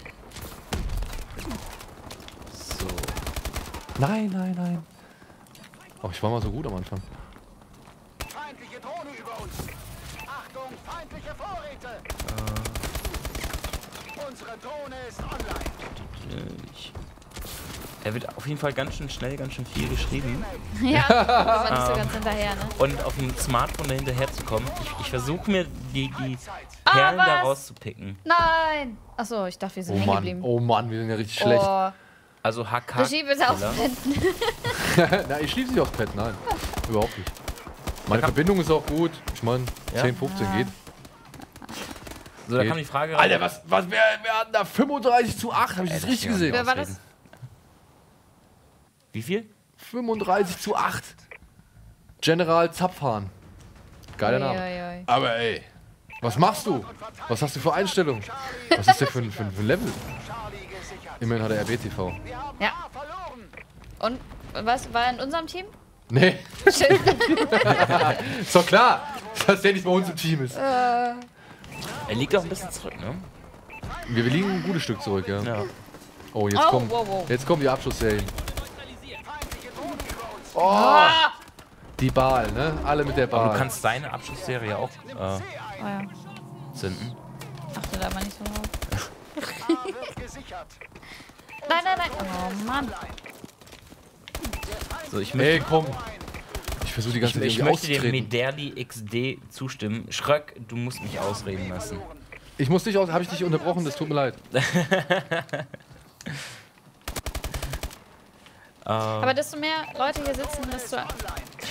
So. Nein, nein, nein. Ach, ich war mal so gut am Anfang. Unsere Drohne ist online. Er wird auf jeden Fall ganz schön schnell, ganz schön viel geschrieben. Ja, aber nicht so ganz hinterher, ne? Und auf dem Smartphone dahinterher zu kommen. Ich, ich versuche mir die, die ah, Perlen was? da rauszupicken. Nein! Achso, ich dachte, wir sind oh hängen Mann. geblieben. Oh Mann, wir sind ja richtig oh. schlecht. Also H K. Du schiebst es aufs Pad. Na, ich schiebe sie aufs Pad, nein. Überhaupt nicht. Meine Verbindung ist auch gut. Ich meine, ja? zehn, fünfzehn ja. geht. So, da geht. kam die Frage rein. Alter, was, was, wer, wer hat da fünfunddreißig zu acht? Hab ich das Ey, richtig das gesehen? Wer war das? Wie viel? fünfunddreißig zu acht. General Zapfhahn. Geiler Name. Oi, oi, oi. Aber ey, was machst du? Was hast du für Einstellungen? Was ist der für, für, für ein Level? Immerhin hat er R B T V. Ja. Und was war in unserem Team? Nee. Schön. Ist doch klar, dass der nicht bei uns im Team ist. Äh. Er liegt auch ein bisschen zurück, ne? Wir liegen ein gutes Stück zurück, ja. ja. Oh, jetzt, oh kommt, wow, wow. jetzt kommen die Abschussserien. Oh! Ah! Die Baal, ne? Alle mit der Baal. Aber du kannst deine Abschussserie auch äh, oh, ja. zünden. Achte da mal nicht so drauf. Nein, nein, nein. Oh, Mann. So, ich möchte, hey, komm. Ich versuche die ganze Zeit Ich, ich möchte dem Medeli X D zustimmen. Schreck, du musst mich ausreden lassen. Ich muss dich aus... Habe ich dich unterbrochen? Das tut mir leid. Aber desto mehr Leute hier sitzen, desto...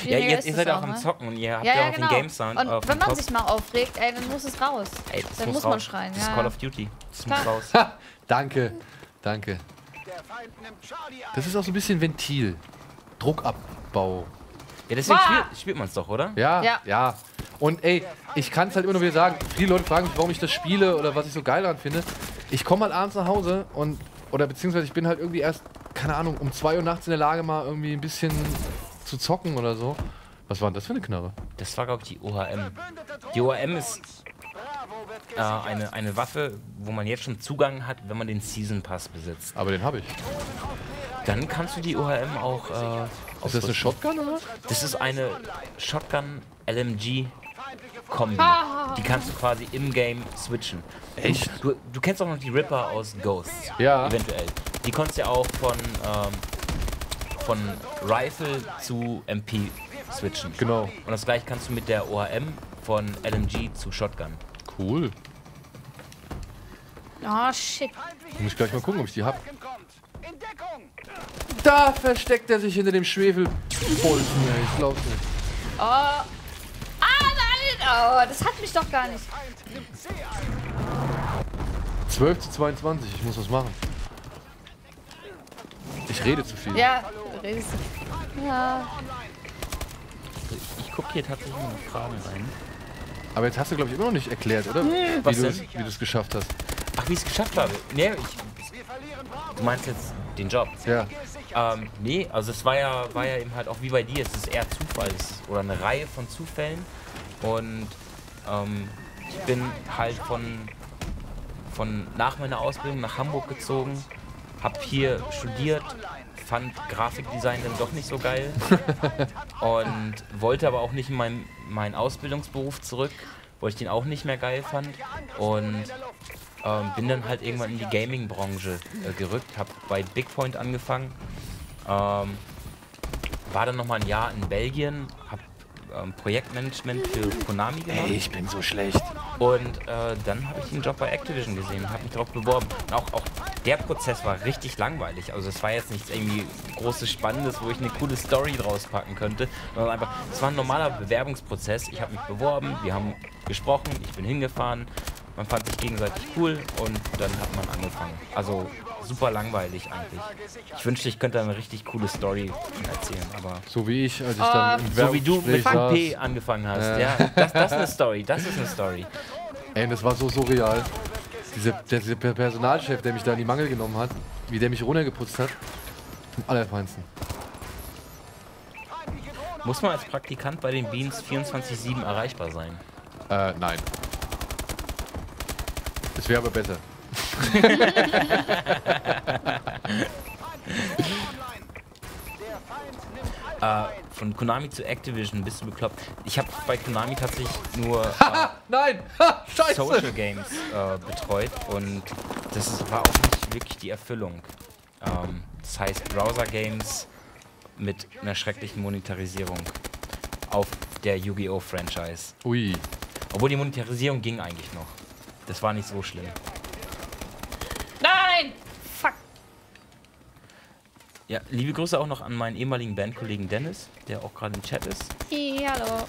Ja, jetzt, ihr seid auch, auch am Zocken und ihr habt ja, ja, ja auch genau. den Game-Sound. Und auf wenn man Kopf. sich mal aufregt, ey, dann muss es raus. Ey, das dann muss, muss man raus. schreien. Das ja. ist Call of Duty. Das Klar. muss raus. Ha, danke, danke. Das ist auch so ein bisschen Ventil. Druckabbau. Ja, deswegen spiel, spielt man es doch, oder? Ja, ja, ja. Und ey, ich kann es halt immer nur wieder sagen, viele Leute fragen mich, warum ich das spiele oder was ich so geil daran finde. Ich komme halt abends nach Hause und, oder beziehungsweise ich bin halt irgendwie erst, keine Ahnung, um zwei Uhr nachts in der Lage, mal irgendwie ein bisschen zu zocken oder so. Was war denn das für eine Knarre? Das war, glaube ich, die O H M. Die O H M ist äh, eine, eine Waffe, wo man jetzt schon Zugang hat, wenn man den Season Pass besitzt. Aber den habe ich. Dann kannst du die O H M auch... Äh, ist das eine Shotgun oder was? Das ist eine Shotgun L M G Kombi. Die kannst du quasi im Game switchen. Echt? Du, du kennst auch noch die Ripper aus Ghosts. Ja. Eventuell. Die konntest ja auch von, ähm, von Rifle zu M P switchen. Genau. Und das gleiche kannst du mit der O H M von L M G zu Shotgun. Cool. Oh, shit. Muss ich gleich mal gucken, ob ich die hab. Da versteckt er sich hinter dem Schwefelbolzen. Ich glaub's nicht. Oh. Ah, nein! Oh, das hat mich doch gar nicht. zwölf zu zweiundzwanzig, ich muss was machen. Ich rede zu viel. Ja, du redest zu viel. Ja. Ich guck hier tatsächlich nur noch Fragen rein. Aber jetzt hast du, glaube ich, immer noch nicht erklärt, oder? Hm, was denn? Wie du es geschafft hast. Ach, wie ich es geschafft habe? Nee, ich, du meinst jetzt den Job? Ja. Ähm, nee, also es war ja, war ja eben halt auch wie bei dir, es ist eher Zufall oder eine Reihe von Zufällen. Und ähm, ich bin halt von, von nach meiner Ausbildung nach Hamburg gezogen, hab hier studiert, fand Grafikdesign dann doch nicht so geil und wollte aber auch nicht in meinen, meinen Ausbildungsberuf zurück, weil ich den auch nicht mehr geil fand. Und Ähm, bin dann halt irgendwann in die Gaming-Branche äh, gerückt, hab bei Bigpoint angefangen, ähm, war dann nochmal ein Jahr in Belgien, hab ähm, Projektmanagement für Konami gemacht. Ey, ich bin so schlecht. Und äh, dann habe ich den Job bei Activision gesehen, hab mich drauf beworben. Und auch, auch der Prozess war richtig langweilig, also es war jetzt nichts irgendwie großes Spannendes, wo ich eine coole Story draus packen könnte, sondern einfach, es war ein normaler Bewerbungsprozess. Ich habe mich beworben, wir haben gesprochen, ich bin hingefahren. Man fand sich gegenseitig cool und dann hat man angefangen. Also super langweilig eigentlich. Ich wünschte, ich könnte eine richtig coole Story erzählen, aber... So wie ich, als ich dann... Oh, so wie du mit P angefangen hast, äh. ja. Das, das ist eine Story, das ist eine Story. Ey, das war so surreal. Diese, der, dieser Personalchef, der mich da in die Mangel genommen hat, wie der mich runtergeputzt hat, am allerfeinsten. Muss man als Praktikant bei den Beans vierundzwanzig sieben erreichbar sein? Äh, nein. Das wäre aber besser. äh, von Konami zu Activision, bist du bekloppt? Ich habe bei Konami tatsächlich nur äh, Nein. Social Games äh, betreut und das ist, war auch nicht wirklich die Erfüllung. Ähm, das heißt Browser Games mit einer schrecklichen Monetarisierung auf der Yu-Gi-Oh! Franchise. Ui. Obwohl die Monetarisierung ging eigentlich noch. Das war nicht so schlimm. Nein! Fuck! Ja, liebe Grüße auch noch an meinen ehemaligen Bandkollegen Dennis, der auch gerade im Chat ist. Hey, hallo.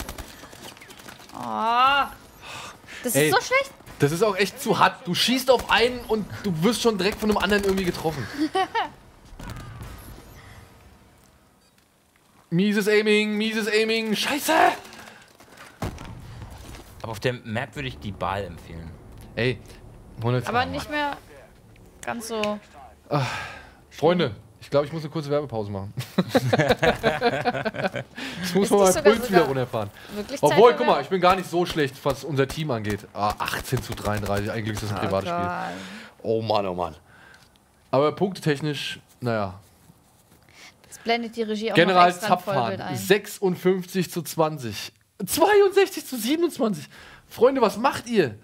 Oh, das Ey, ist so schlecht. Das ist auch echt zu hart. Du schießt auf einen und du wirst schon direkt von einem anderen irgendwie getroffen. Mieses Aiming, mieses Aiming, scheiße! Aber auf der Map würde ich die Ball empfehlen. Ey, hundert aber nicht mehr ganz so. Ach, Freunde, ich glaube, ich muss eine kurze Werbepause machen. Ich muss mal meinen Puls wieder runterfahren. Obwohl, guck mal, ich bin gar nicht so schlecht, was unser Team angeht. Ah, achtzehn zu dreiunddreißig, eigentlich ist das ein privates Spiel. Oh Mann, oh Mann. Aber punktetechnisch, naja. Das blendet die Regie auch General Zapfhahn, sechsundfünfzig zu zwanzig. zweiundsechzig zu siebenundzwanzig. Freunde, was macht ihr?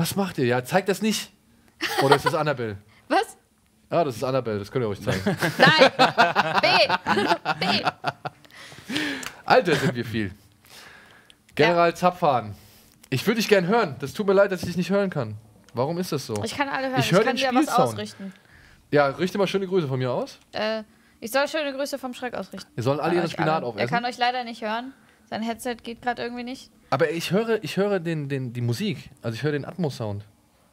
Was macht ihr? Ja, zeigt das nicht. Oder ist das Annabelle? Was? Ja, das ist Annabelle, das könnt ihr euch zeigen. Nein! B! B! Alter, sind wir viel. General ja. Zapfhahn. Ich würde dich gern hören. Das tut mir leid, dass ich dich nicht hören kann. Warum ist das so? Ich kann alle hören. Ich, hör ich kann dir was ausrichten. Ja, richte mal schöne Grüße von mir aus. Äh, ich soll schöne Grüße vom Schreck ausrichten. Ihr sollt alle ihren Spinat aufessen. Er kann euch leider nicht hören. Sein Headset geht gerade irgendwie nicht. Aber ich höre, ich höre den, den, die Musik. Also ich höre den Atmos-Sound.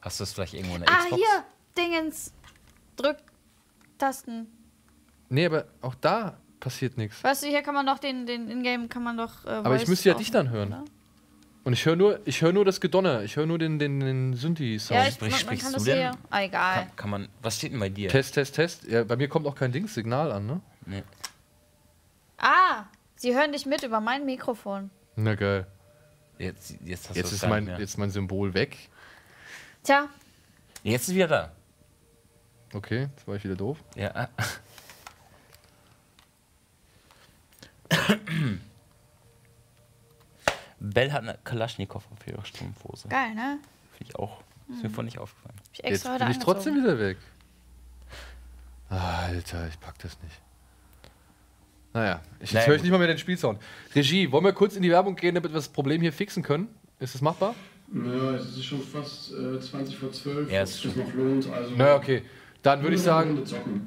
Hast du das vielleicht irgendwo in der ah, Xbox? Ah, hier! Dingens! Drück Tasten. Nee, aber auch da passiert nichts. Weißt du, hier kann man doch den, den Ingame kann man doch... Äh, aber ich müsste ja dich dann hören. Oder? Und ich höre nur, hör nur das Gedonner. Ich höre nur den, den, den Synthi-Sound. Ja, ich, Sprich, man, sprichst man kann du denn? Ah, egal. Kann, kann man, was steht denn bei dir? Test, Test, Test. Ja, bei mir kommt auch kein Dings-Signal an, ne? Nee. Ah! Sie hören dich mit über mein Mikrofon. Na geil. Jetzt, jetzt, hast jetzt ist mein, jetzt mein Symbol weg. Tja. Jetzt ist es wieder da. Okay, jetzt war ich wieder doof. Ja. Bell hat eine Kalaschnikow auf ihrer Strumpfhose. Geil, ne? Finde ich auch. Ist mir vorhin nicht aufgefallen. Hab ich extra Jetzt bin ich trotzdem wieder weg. Alter, ich pack das nicht. Naja, ich, jetzt höre ich nicht mal mehr den Spielsound. Regie, wollen wir kurz in die Werbung gehen, damit wir das Problem hier fixen können? Ist das machbar? Naja, es ist schon fast äh, zwanzig vor zwölf. Ja, es ist noch lohnt. Also naja, okay. Dann würde ich sagen,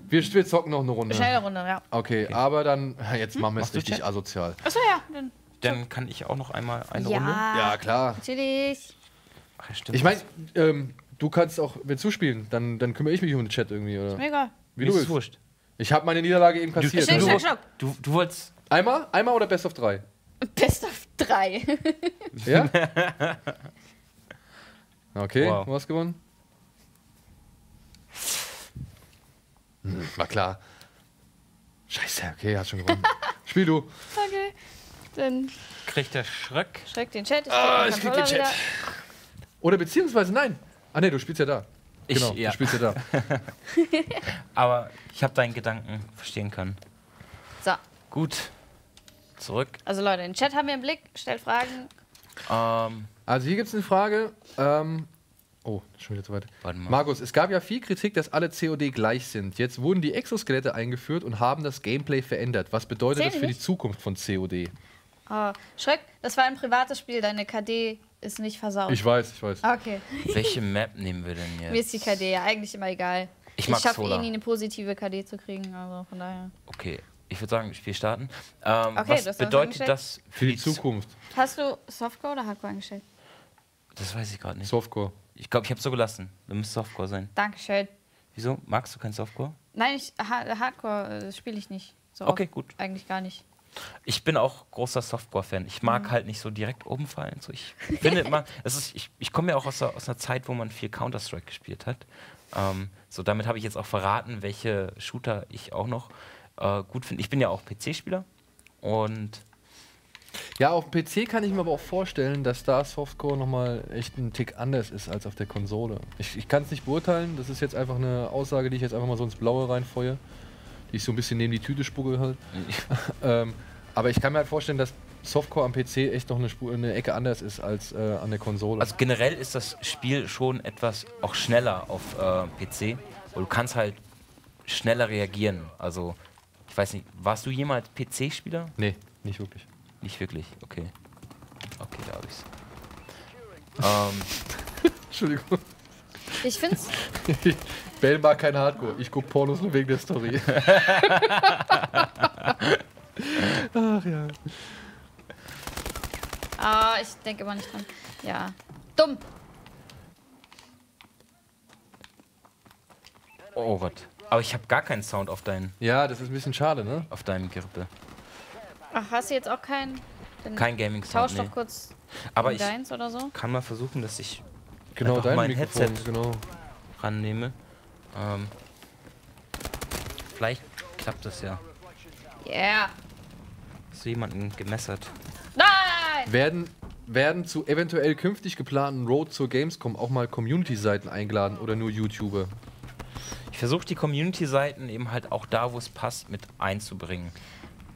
wir, wir zocken noch eine Runde. Schnelle Runde, ja. Okay, okay. aber dann, jetzt hm? machen wir es richtig check? asozial. Achso, ja. Dann, dann kann ich auch noch einmal eine ja, Runde. Ja, klar. Natürlich. Ach, stimmt. Ich meine, ähm, du kannst auch mit zuspielen, dann, dann kümmere ich mich um den Chat irgendwie, oder? Ist mir egal. Wie du willst. Wurscht. Ich habe meine Niederlage eben kassiert. Du, du, du, du wolltest... Einmal? Einmal oder Best of drei? Best of drei. Ja? Okay, wow. Du hast gewonnen. Hm, war klar. Scheiße, okay, hat schon gewonnen. Spiel du. Okay, dann... Kriegt der Schreck? Schreck den Chat. Ah, ich krieg den Chat. Wieder. Oder beziehungsweise, nein. Ah ne, du spielst ja da. Ich, genau, ja. du spielst ja da. Aber ich habe deinen Gedanken verstehen können. So. Gut. Zurück. Also Leute, den Chat haben wir im Blick. Stellt Fragen. Ähm. Also hier gibt es eine Frage. Ähm. Oh, schon wieder zu weit. Warte mal. Markus, es gab ja viel Kritik, dass alle C O D gleich sind. Jetzt wurden die Exoskelette eingeführt und haben das Gameplay verändert. Was bedeutet das für die Zukunft von C O D? Oh, Schreck, das war ein privates Spiel. Deine K D... ist nicht versaut. Ich weiß, ich weiß. Okay. Welche Map nehmen wir denn jetzt? Mir ist die K D ja eigentlich immer egal. Ich, ich schaffe irgendwie eine positive K D zu kriegen, also von daher. Okay, ich würde sagen, wir starten. Ähm, okay, was das bedeutet das für die Zukunft? Hast du Softcore oder Hardcore eingestellt? Das weiß ich gerade nicht. Softcore. Ich glaube, ich habe es so gelassen. Du müsst Softcore sein. Dankeschön. Wieso? Magst du kein Softcore? Nein, ich, Hardcore spiele ich nicht. So okay, oft. Gut. Eigentlich gar nicht. Ich bin auch großer Softcore-Fan. Ich mag mhm. halt nicht so direkt oben fallen. So, ich finde immer, es ist, ich, ich komme ja auch aus, aus einer Zeit, wo man viel Counter-Strike gespielt hat. Ähm, so, damit habe ich jetzt auch verraten, welche Shooter ich auch noch äh, gut finde. Ich bin ja auch P C-Spieler. Und ja, auf dem P C kann ich mir aber auch vorstellen, dass da Softcore nochmal echt ein Tick anders ist als auf der Konsole. Ich, ich kann es nicht beurteilen. Das ist jetzt einfach eine Aussage, die ich jetzt einfach mal so ins Blaue reinfeuere. Die ich so ein bisschen neben die Tüte spucke halt. ähm, aber ich kann mir halt vorstellen, dass Softcore am P C echt noch eine, Spur, eine Ecke anders ist als äh, an der Konsole. Also generell ist das Spiel schon etwas auch schneller auf äh, P C. Und du kannst halt schneller reagieren. Also, ich weiß nicht, warst du jemals P C-Spieler? Nee, nicht wirklich. Nicht wirklich, okay. Okay, da hab ich's. ähm. Entschuldigung. Ich find's... Bell mag kein Hardcore. Ich guck Pornos nur wegen der Story. Ach ja. Ah, ich denke immer nicht dran. Ja. Dumm. Oh Gott. Aber ich habe gar keinen Sound auf deinen... Ja, das ist ein bisschen schade, ne? Auf deinem Gerippe. Ach, hast du jetzt auch keinen... Kein Gaming-Sound, Tausch nee. doch kurz Aber ich deins oder so. kann mal versuchen, dass ich... Genau, dein mein Mikrofon, Headset genau. rannehme. Ähm, vielleicht klappt das ja. Yeah. Hast du jemanden gemessert? Nein! Werden, werden zu eventuell künftig geplanten Road zur Gamescom auch mal Community-Seiten eingeladen oder nur YouTuber? Ich versuche die Community-Seiten eben halt auch da, wo es passt, mit einzubringen.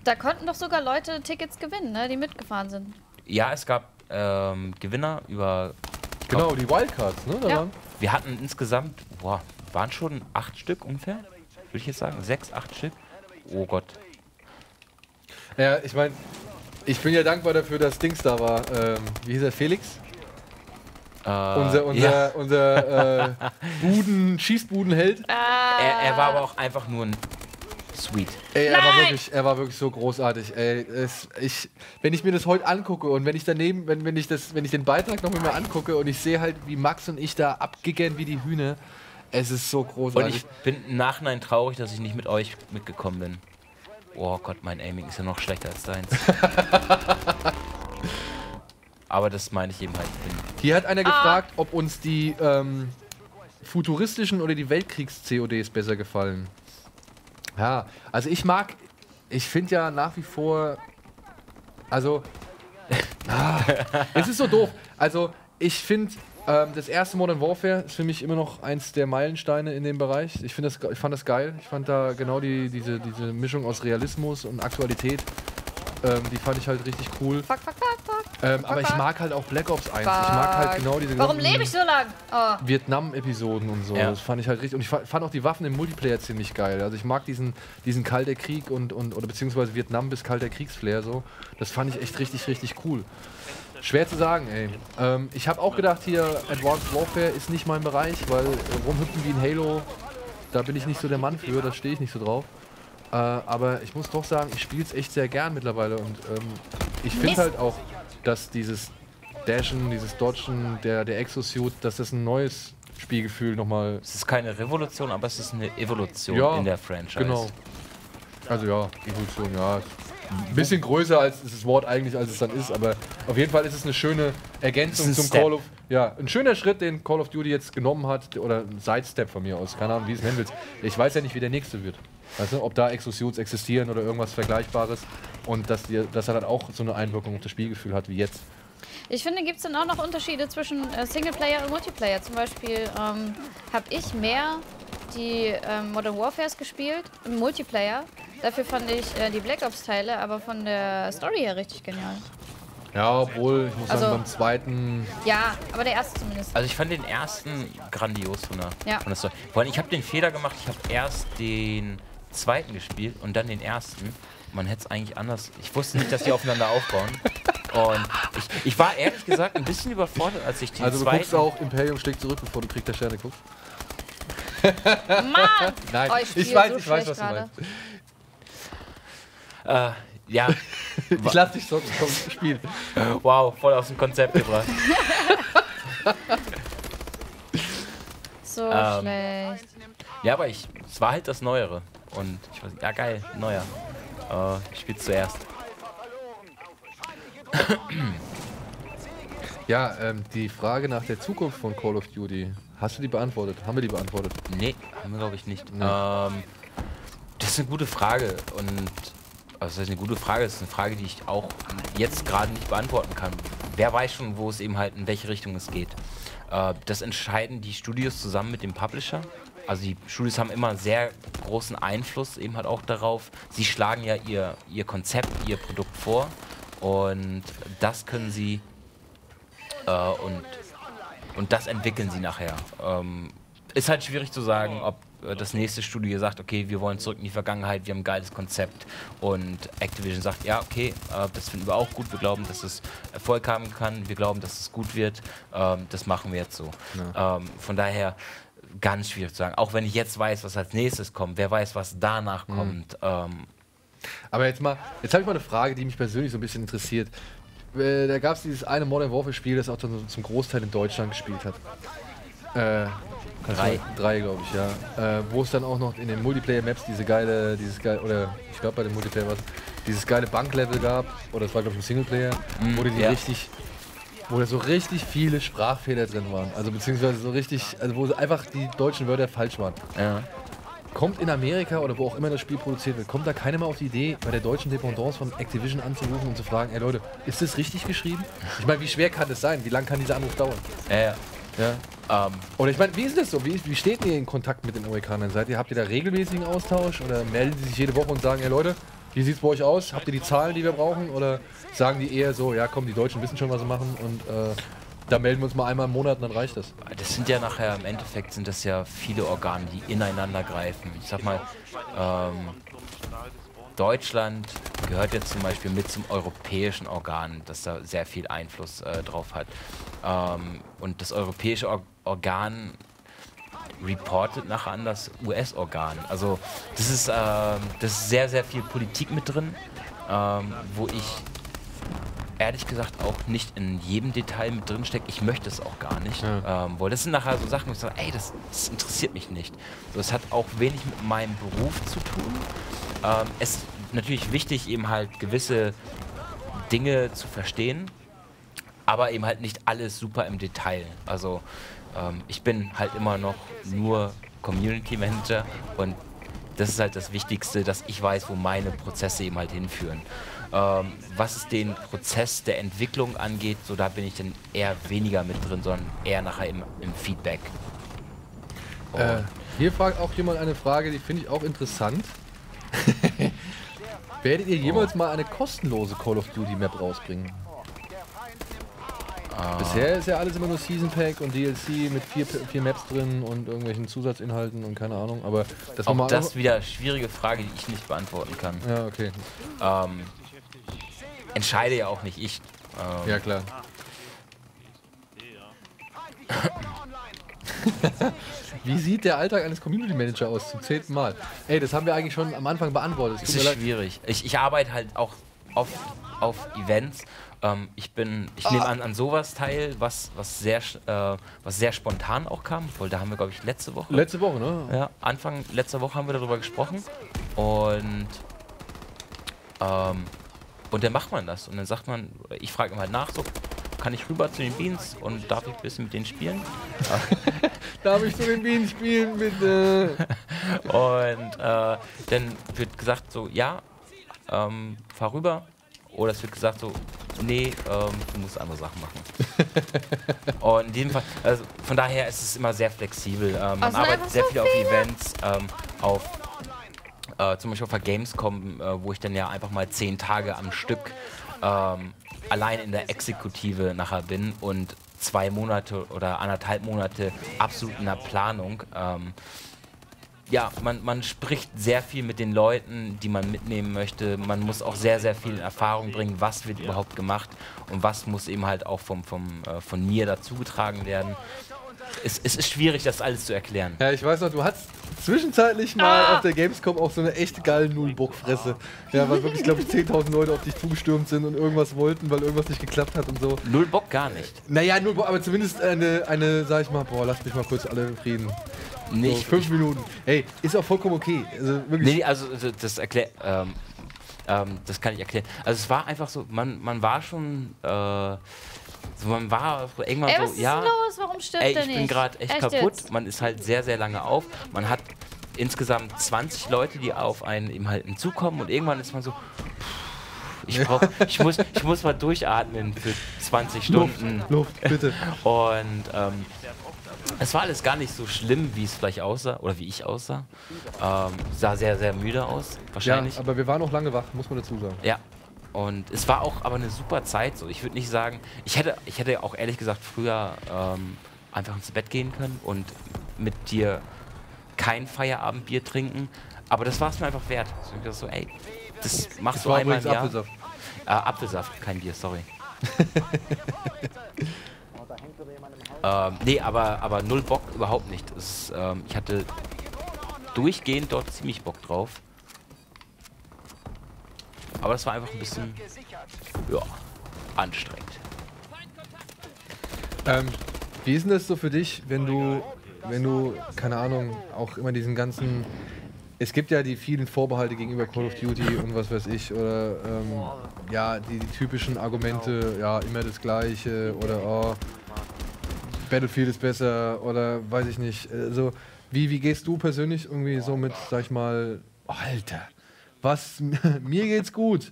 Da konnten doch sogar Leute Tickets gewinnen, ne, die mitgefahren sind. Ja, es gab ähm, Gewinner über... Genau, die Wildcards, ne? Ja. Wir hatten insgesamt, boah, waren schon acht Stück ungefähr, würde ich jetzt sagen. Sechs, acht Stück. Oh Gott. Ja, ich meine, ich bin ja dankbar dafür, dass Dings da war. Ähm, wie hieß er? Felix? Äh, unser unser, ja. unser äh, Buden, Schießbudenheld. Ah. Er, er war aber auch einfach nur ein Sweet. Ey, er war, wirklich, er war wirklich so großartig. Ey, es, ich, wenn ich mir das heute angucke und wenn ich daneben, wenn, wenn ich das, wenn ich den Beitrag noch mit mir angucke und ich sehe halt, wie Max und ich da abgegangen wie die Hühner, es ist so großartig. Und ich bin im Nachhinein traurig, dass ich nicht mit euch mitgekommen bin. Oh Gott, mein Aiming ist ja noch schlechter als deins. Aber das meine ich eben halt. Hier hat einer ah. gefragt, ob uns die ähm, futuristischen oder die Weltkriegs-C O Ds besser gefallen. Ja, also ich mag, ich finde ja nach wie vor, also, ah, es ist so doof, also ich finde, ähm, das erste Modern Warfare ist für mich immer noch eins der Meilensteine in dem Bereich, ich, das, ich fand das geil, ich fand da genau die, diese, diese Mischung aus Realismus und Aktualität, ähm, die fand ich halt richtig cool. Fuck, fuck, fuck, fuck. Ähm, aber ich mag halt auch Black Ops eins. Fuck. Ich mag halt genau diese. Warum lebe ich so lang? Oh. Vietnam-Episoden und so. Ja. Das fand ich halt richtig. Und ich fand auch die Waffen im Multiplayer ziemlich geil. Also ich mag diesen, diesen Kalter Krieg und, und oder beziehungsweise Vietnam bis Kalter Kriegsflair so. Das fand ich echt richtig, richtig cool. Schwer zu sagen, ey. Ähm, ich habe auch gedacht, hier Advanced Warfare ist nicht mein Bereich, weil rumhüpfen wie in Halo, da bin ich nicht so der Mann für, da stehe ich nicht so drauf. Äh, aber ich muss doch sagen, ich spiele es echt sehr gern mittlerweile und ähm, ich finde halt auch, dass dieses Dashen, dieses Dodgen, der, der Exosuit, dass das ein neues Spielgefühl nochmal... Es ist keine Revolution, aber es ist eine Evolution ja, in der Franchise. Genau. Also ja, Evolution, ja. Ein bisschen größer als das Wort eigentlich, als es dann ist, aber auf jeden Fall ist es eine schöne Ergänzung ein zum Step. Call of... Ja, ein schöner Schritt, den Call of Duty jetzt genommen hat, oder ein Sidestep von mir aus, keine Ahnung, wie es nennen willst. Ich weiß ja nicht, wie der nächste wird. Weißt du, ob da Exosuits existieren oder irgendwas Vergleichbares und dass, die, dass er dann auch so eine Einwirkung auf das Spielgefühl hat wie jetzt. Ich finde, gibt es dann auch noch Unterschiede zwischen äh, Singleplayer und Multiplayer. Zum Beispiel ähm, habe ich mehr die äh, Modern Warfares gespielt im Multiplayer. Dafür fand ich äh, die Black Ops-Teile aber von der Story her richtig genial. Ja, obwohl, ich muss also, sagen, beim zweiten... Ja, aber der erste zumindest. Also ich fand den ersten grandios von der, ja. von der Story. Vor allem, ich habe den Fehler gemacht, ich habe erst den zweiten gespielt und dann den ersten. Man hätte es eigentlich anders... Ich wusste nicht, dass die aufeinander aufbauen. Und ich, ich war ehrlich gesagt ein bisschen überfordert, als ich die also zweiten... Also du guckst auch Imperium schlägt zurück, bevor du Krieg der Sterne guckst. Mann! Nein, oh, ich, ich weiß, so ich weiß, was grade. du meinst. Äh... Ja. Ich lass dich so spielen. Wow, voll aus dem Konzept gebracht. so ähm, schlecht. Ja, aber ich, es war halt das Neuere. Und ich weiß nicht, ja geil, neuer. Uh, ich spiel's zuerst. ja, ähm, die Frage nach der Zukunft von Call of Duty, hast du die beantwortet? Haben wir die beantwortet? Nee, haben wir glaube ich nicht. Nee. Ähm, das ist eine gute Frage und... Also das ist eine gute Frage, das ist eine Frage, die ich auch jetzt gerade nicht beantworten kann. Wer weiß schon, wo es eben halt, in welche Richtung es geht. Äh, das entscheiden die Studios zusammen mit dem Publisher. Also die Studios haben immer sehr großen Einfluss eben halt auch darauf. Sie schlagen ja ihr, ihr Konzept, ihr Produkt vor und das können sie äh, und, und das entwickeln sie nachher. Ähm, ist halt schwierig zu sagen, ob das nächste Studio sagt, okay, wir wollen zurück in die Vergangenheit, wir haben ein geiles Konzept und Activision sagt, ja, okay, das finden wir auch gut, wir glauben, dass es Erfolg haben kann, wir glauben, dass es gut wird, das machen wir jetzt so. Ja. Von daher ganz schwierig zu sagen, auch wenn ich jetzt weiß, was als nächstes kommt, wer weiß, was danach mhm. kommt. Aber jetzt mal, jetzt habe ich mal eine Frage, die mich persönlich so ein bisschen interessiert. Da gab es dieses eine Modern Warfare Spiel, das auch dann zum Großteil in Deutschland gespielt hat. Äh, Drei, drei glaube ich, ja. Äh, wo es dann auch noch in den Multiplayer-Maps diese geile, dieses geile, oder ich glaube bei dem Multiplayer was, dieses geile Banklevel gab, oder es war glaube ich ein Singleplayer, mm, wo die ja. richtig, wo da so richtig viele Sprachfehler drin waren, also beziehungsweise so richtig, also wo einfach die deutschen Wörter falsch waren. Ja. Kommt in Amerika oder wo auch immer das Spiel produziert wird, kommt da keiner mal auf die Idee, bei der deutschen Dependance von Activision anzurufen und zu fragen, ey Leute, ist das richtig geschrieben? Ich meine, wie schwer kann das sein? Wie lange kann dieser Anruf dauern? Ja, ja. Ja. Um. Oder ich meine, wie ist das so? Wie, wie steht ihr in Kontakt mit den Amerikanern? Seid ihr, habt ihr da regelmäßigen Austausch oder melden die sich jede Woche und sagen, ey Leute, wie sieht's bei euch aus? Habt ihr die Zahlen, die wir brauchen? Oder sagen die eher so, ja komm, die Deutschen wissen schon, was sie machen und äh, da melden wir uns mal einmal im Monat und dann reicht das. Das sind ja nachher, im Endeffekt sind das ja viele Organe, die ineinander greifen. Ich sag mal, ähm, Deutschland gehört jetzt zum Beispiel mit zum europäischen Organ, das da sehr viel Einfluss äh, drauf hat. Ähm, und das europäische Or- Organ reportet nachher an das U S-Organ. Also das ist, äh, das ist sehr, sehr viel Politik mit drin, ähm, wo ich ehrlich gesagt auch nicht in jedem Detail mit drin stecke. Ich möchte es auch gar nicht. Ja. Ähm, weil das sind nachher so Sachen, wo ich sage, ey, das, das interessiert mich nicht. So, das hat auch wenig mit meinem Beruf zu tun. Ähm, es ist natürlich wichtig, eben halt gewisse Dinge zu verstehen, aber eben halt nicht alles super im Detail. Also ähm, ich bin halt immer noch nur Community Manager und das ist halt das Wichtigste, dass ich weiß, wo meine Prozesse eben halt hinführen. Ähm, was es den Prozess der Entwicklung angeht, so da bin ich dann eher weniger mit drin, sondern eher nachher im, im Feedback. Oh. Äh, hier fragt auch jemand eine Frage, die finde ich auch interessant. Werdet ihr jemals oh. mal eine kostenlose Call of Duty Map rausbringen? Ah. Bisher ist ja alles immer nur Season Pack und D L C mit vier, vier Maps drin und irgendwelchen Zusatzinhalten und keine Ahnung. Aber das auch mal das auch wieder schwierige Frage, die ich nicht beantworten kann. Ja, okay. Ähm, entscheide ja auch nicht ich. Ähm, ja, klar. Wie sieht der Alltag eines Community Manager aus? Zum zehnten Mal. Ey, das haben wir eigentlich schon am Anfang beantwortet. Das ist schwierig. Ich, ich arbeite halt auch oft auf Events. Ähm, ich bin, ich ah. nehme an, an sowas teil, was, was, sehr, äh, was sehr spontan auch kam. Voll, da haben wir, glaube ich, letzte Woche. Letzte Woche, ne? Ja, Anfang letzter Woche haben wir darüber gesprochen. Und, ähm, und dann macht man das. Und dann sagt man, ich frage immer halt nach, so. Kann ich rüber zu den Beans und darf ich ein bisschen mit denen spielen? Darf ich zu den Beans spielen, bitte? Und äh, dann wird gesagt so, ja, ähm, fahr rüber. Oder es wird gesagt so, nee, ähm, du musst andere Sachen machen. Und in jedem Fall, also von daher ist es immer sehr flexibel. Ähm, man arbeitet sehr viel auf Events, ähm, auf äh, zum Beispiel auf der Gamescom, äh, wo ich dann ja einfach mal zehn Tage am Stück ähm, allein in der Exekutive nachher bin und zwei Monate oder anderthalb Monate absolut in der Planung. Ähm, ja, man, man spricht sehr viel mit den Leuten, die man mitnehmen möchte. Man muss auch sehr, sehr viel in Erfahrung bringen, was wird überhaupt gemacht und was muss eben halt auch vom, vom, äh, von mir dazugetragen werden. Es, es ist schwierig, das alles zu erklären. Ja, ich weiß noch, du hattest zwischenzeitlich mal ah. auf der Gamescom auch so eine echte geile Null-Bock-Fresse. Ja, weil wirklich, glaube ich, zehntausend Leute auf dich zugestürmt sind und irgendwas wollten, weil irgendwas nicht geklappt hat und so. Null-Bock gar nicht. Naja, Null-Bock, aber zumindest eine, eine, sag ich mal, boah, lass mich mal kurz alle reden. Nicht. So, fünf Minuten. Hey, ist auch vollkommen okay. Also, wirklich. Nee, also, das erklärt, ähm, ähm, das kann ich erklären. Also, es war einfach so, man, man war schon, äh, so, man war irgendwann ey, so, ja, los? Warum stimmt ey, ich nicht? bin gerade echt, echt kaputt, jetzt? Man ist halt sehr, sehr lange auf, man hat insgesamt zwanzig Leute, die auf einen eben halt hinzukommen und irgendwann ist man so, ich, brauch, ich, muss, ich muss mal durchatmen für zwanzig Stunden. Luft, Luft bitte. Und ähm, es war alles gar nicht so schlimm, wie es vielleicht aussah, oder wie ich aussah, ähm, sah sehr, sehr müde aus, wahrscheinlich. Ja, aber wir waren auch lange wach, muss man dazu sagen. Ja. Und es war auch aber eine super Zeit. So, ich würde nicht sagen, ich hätte, ich hätte auch ehrlich gesagt früher ähm, einfach ins Bett gehen können und mit dir kein Feierabendbier trinken. Aber das war es mir einfach wert. So, ich dachte so, ey, das machst du einmal im Jahr. Apfelsaft. Äh, Apfelsaft, kein Bier, sorry. ähm, nee, aber, aber null Bock überhaupt nicht. Es, ähm, ich hatte durchgehend dort ziemlich Bock drauf. Aber das war einfach ein bisschen, ja, anstrengend. Ähm, wie ist denn das so für dich, wenn du, wenn du, keine Ahnung, auch immer diesen ganzen, es gibt ja die vielen Vorbehalte gegenüber Call of Duty und was weiß ich, oder, ähm, ja, die, die typischen Argumente, ja, immer das Gleiche, oder, oh, Battlefield ist besser, oder, weiß ich nicht, also, wie, wie gehst du persönlich irgendwie so mit, sag ich mal, Alter, was, mir geht's gut.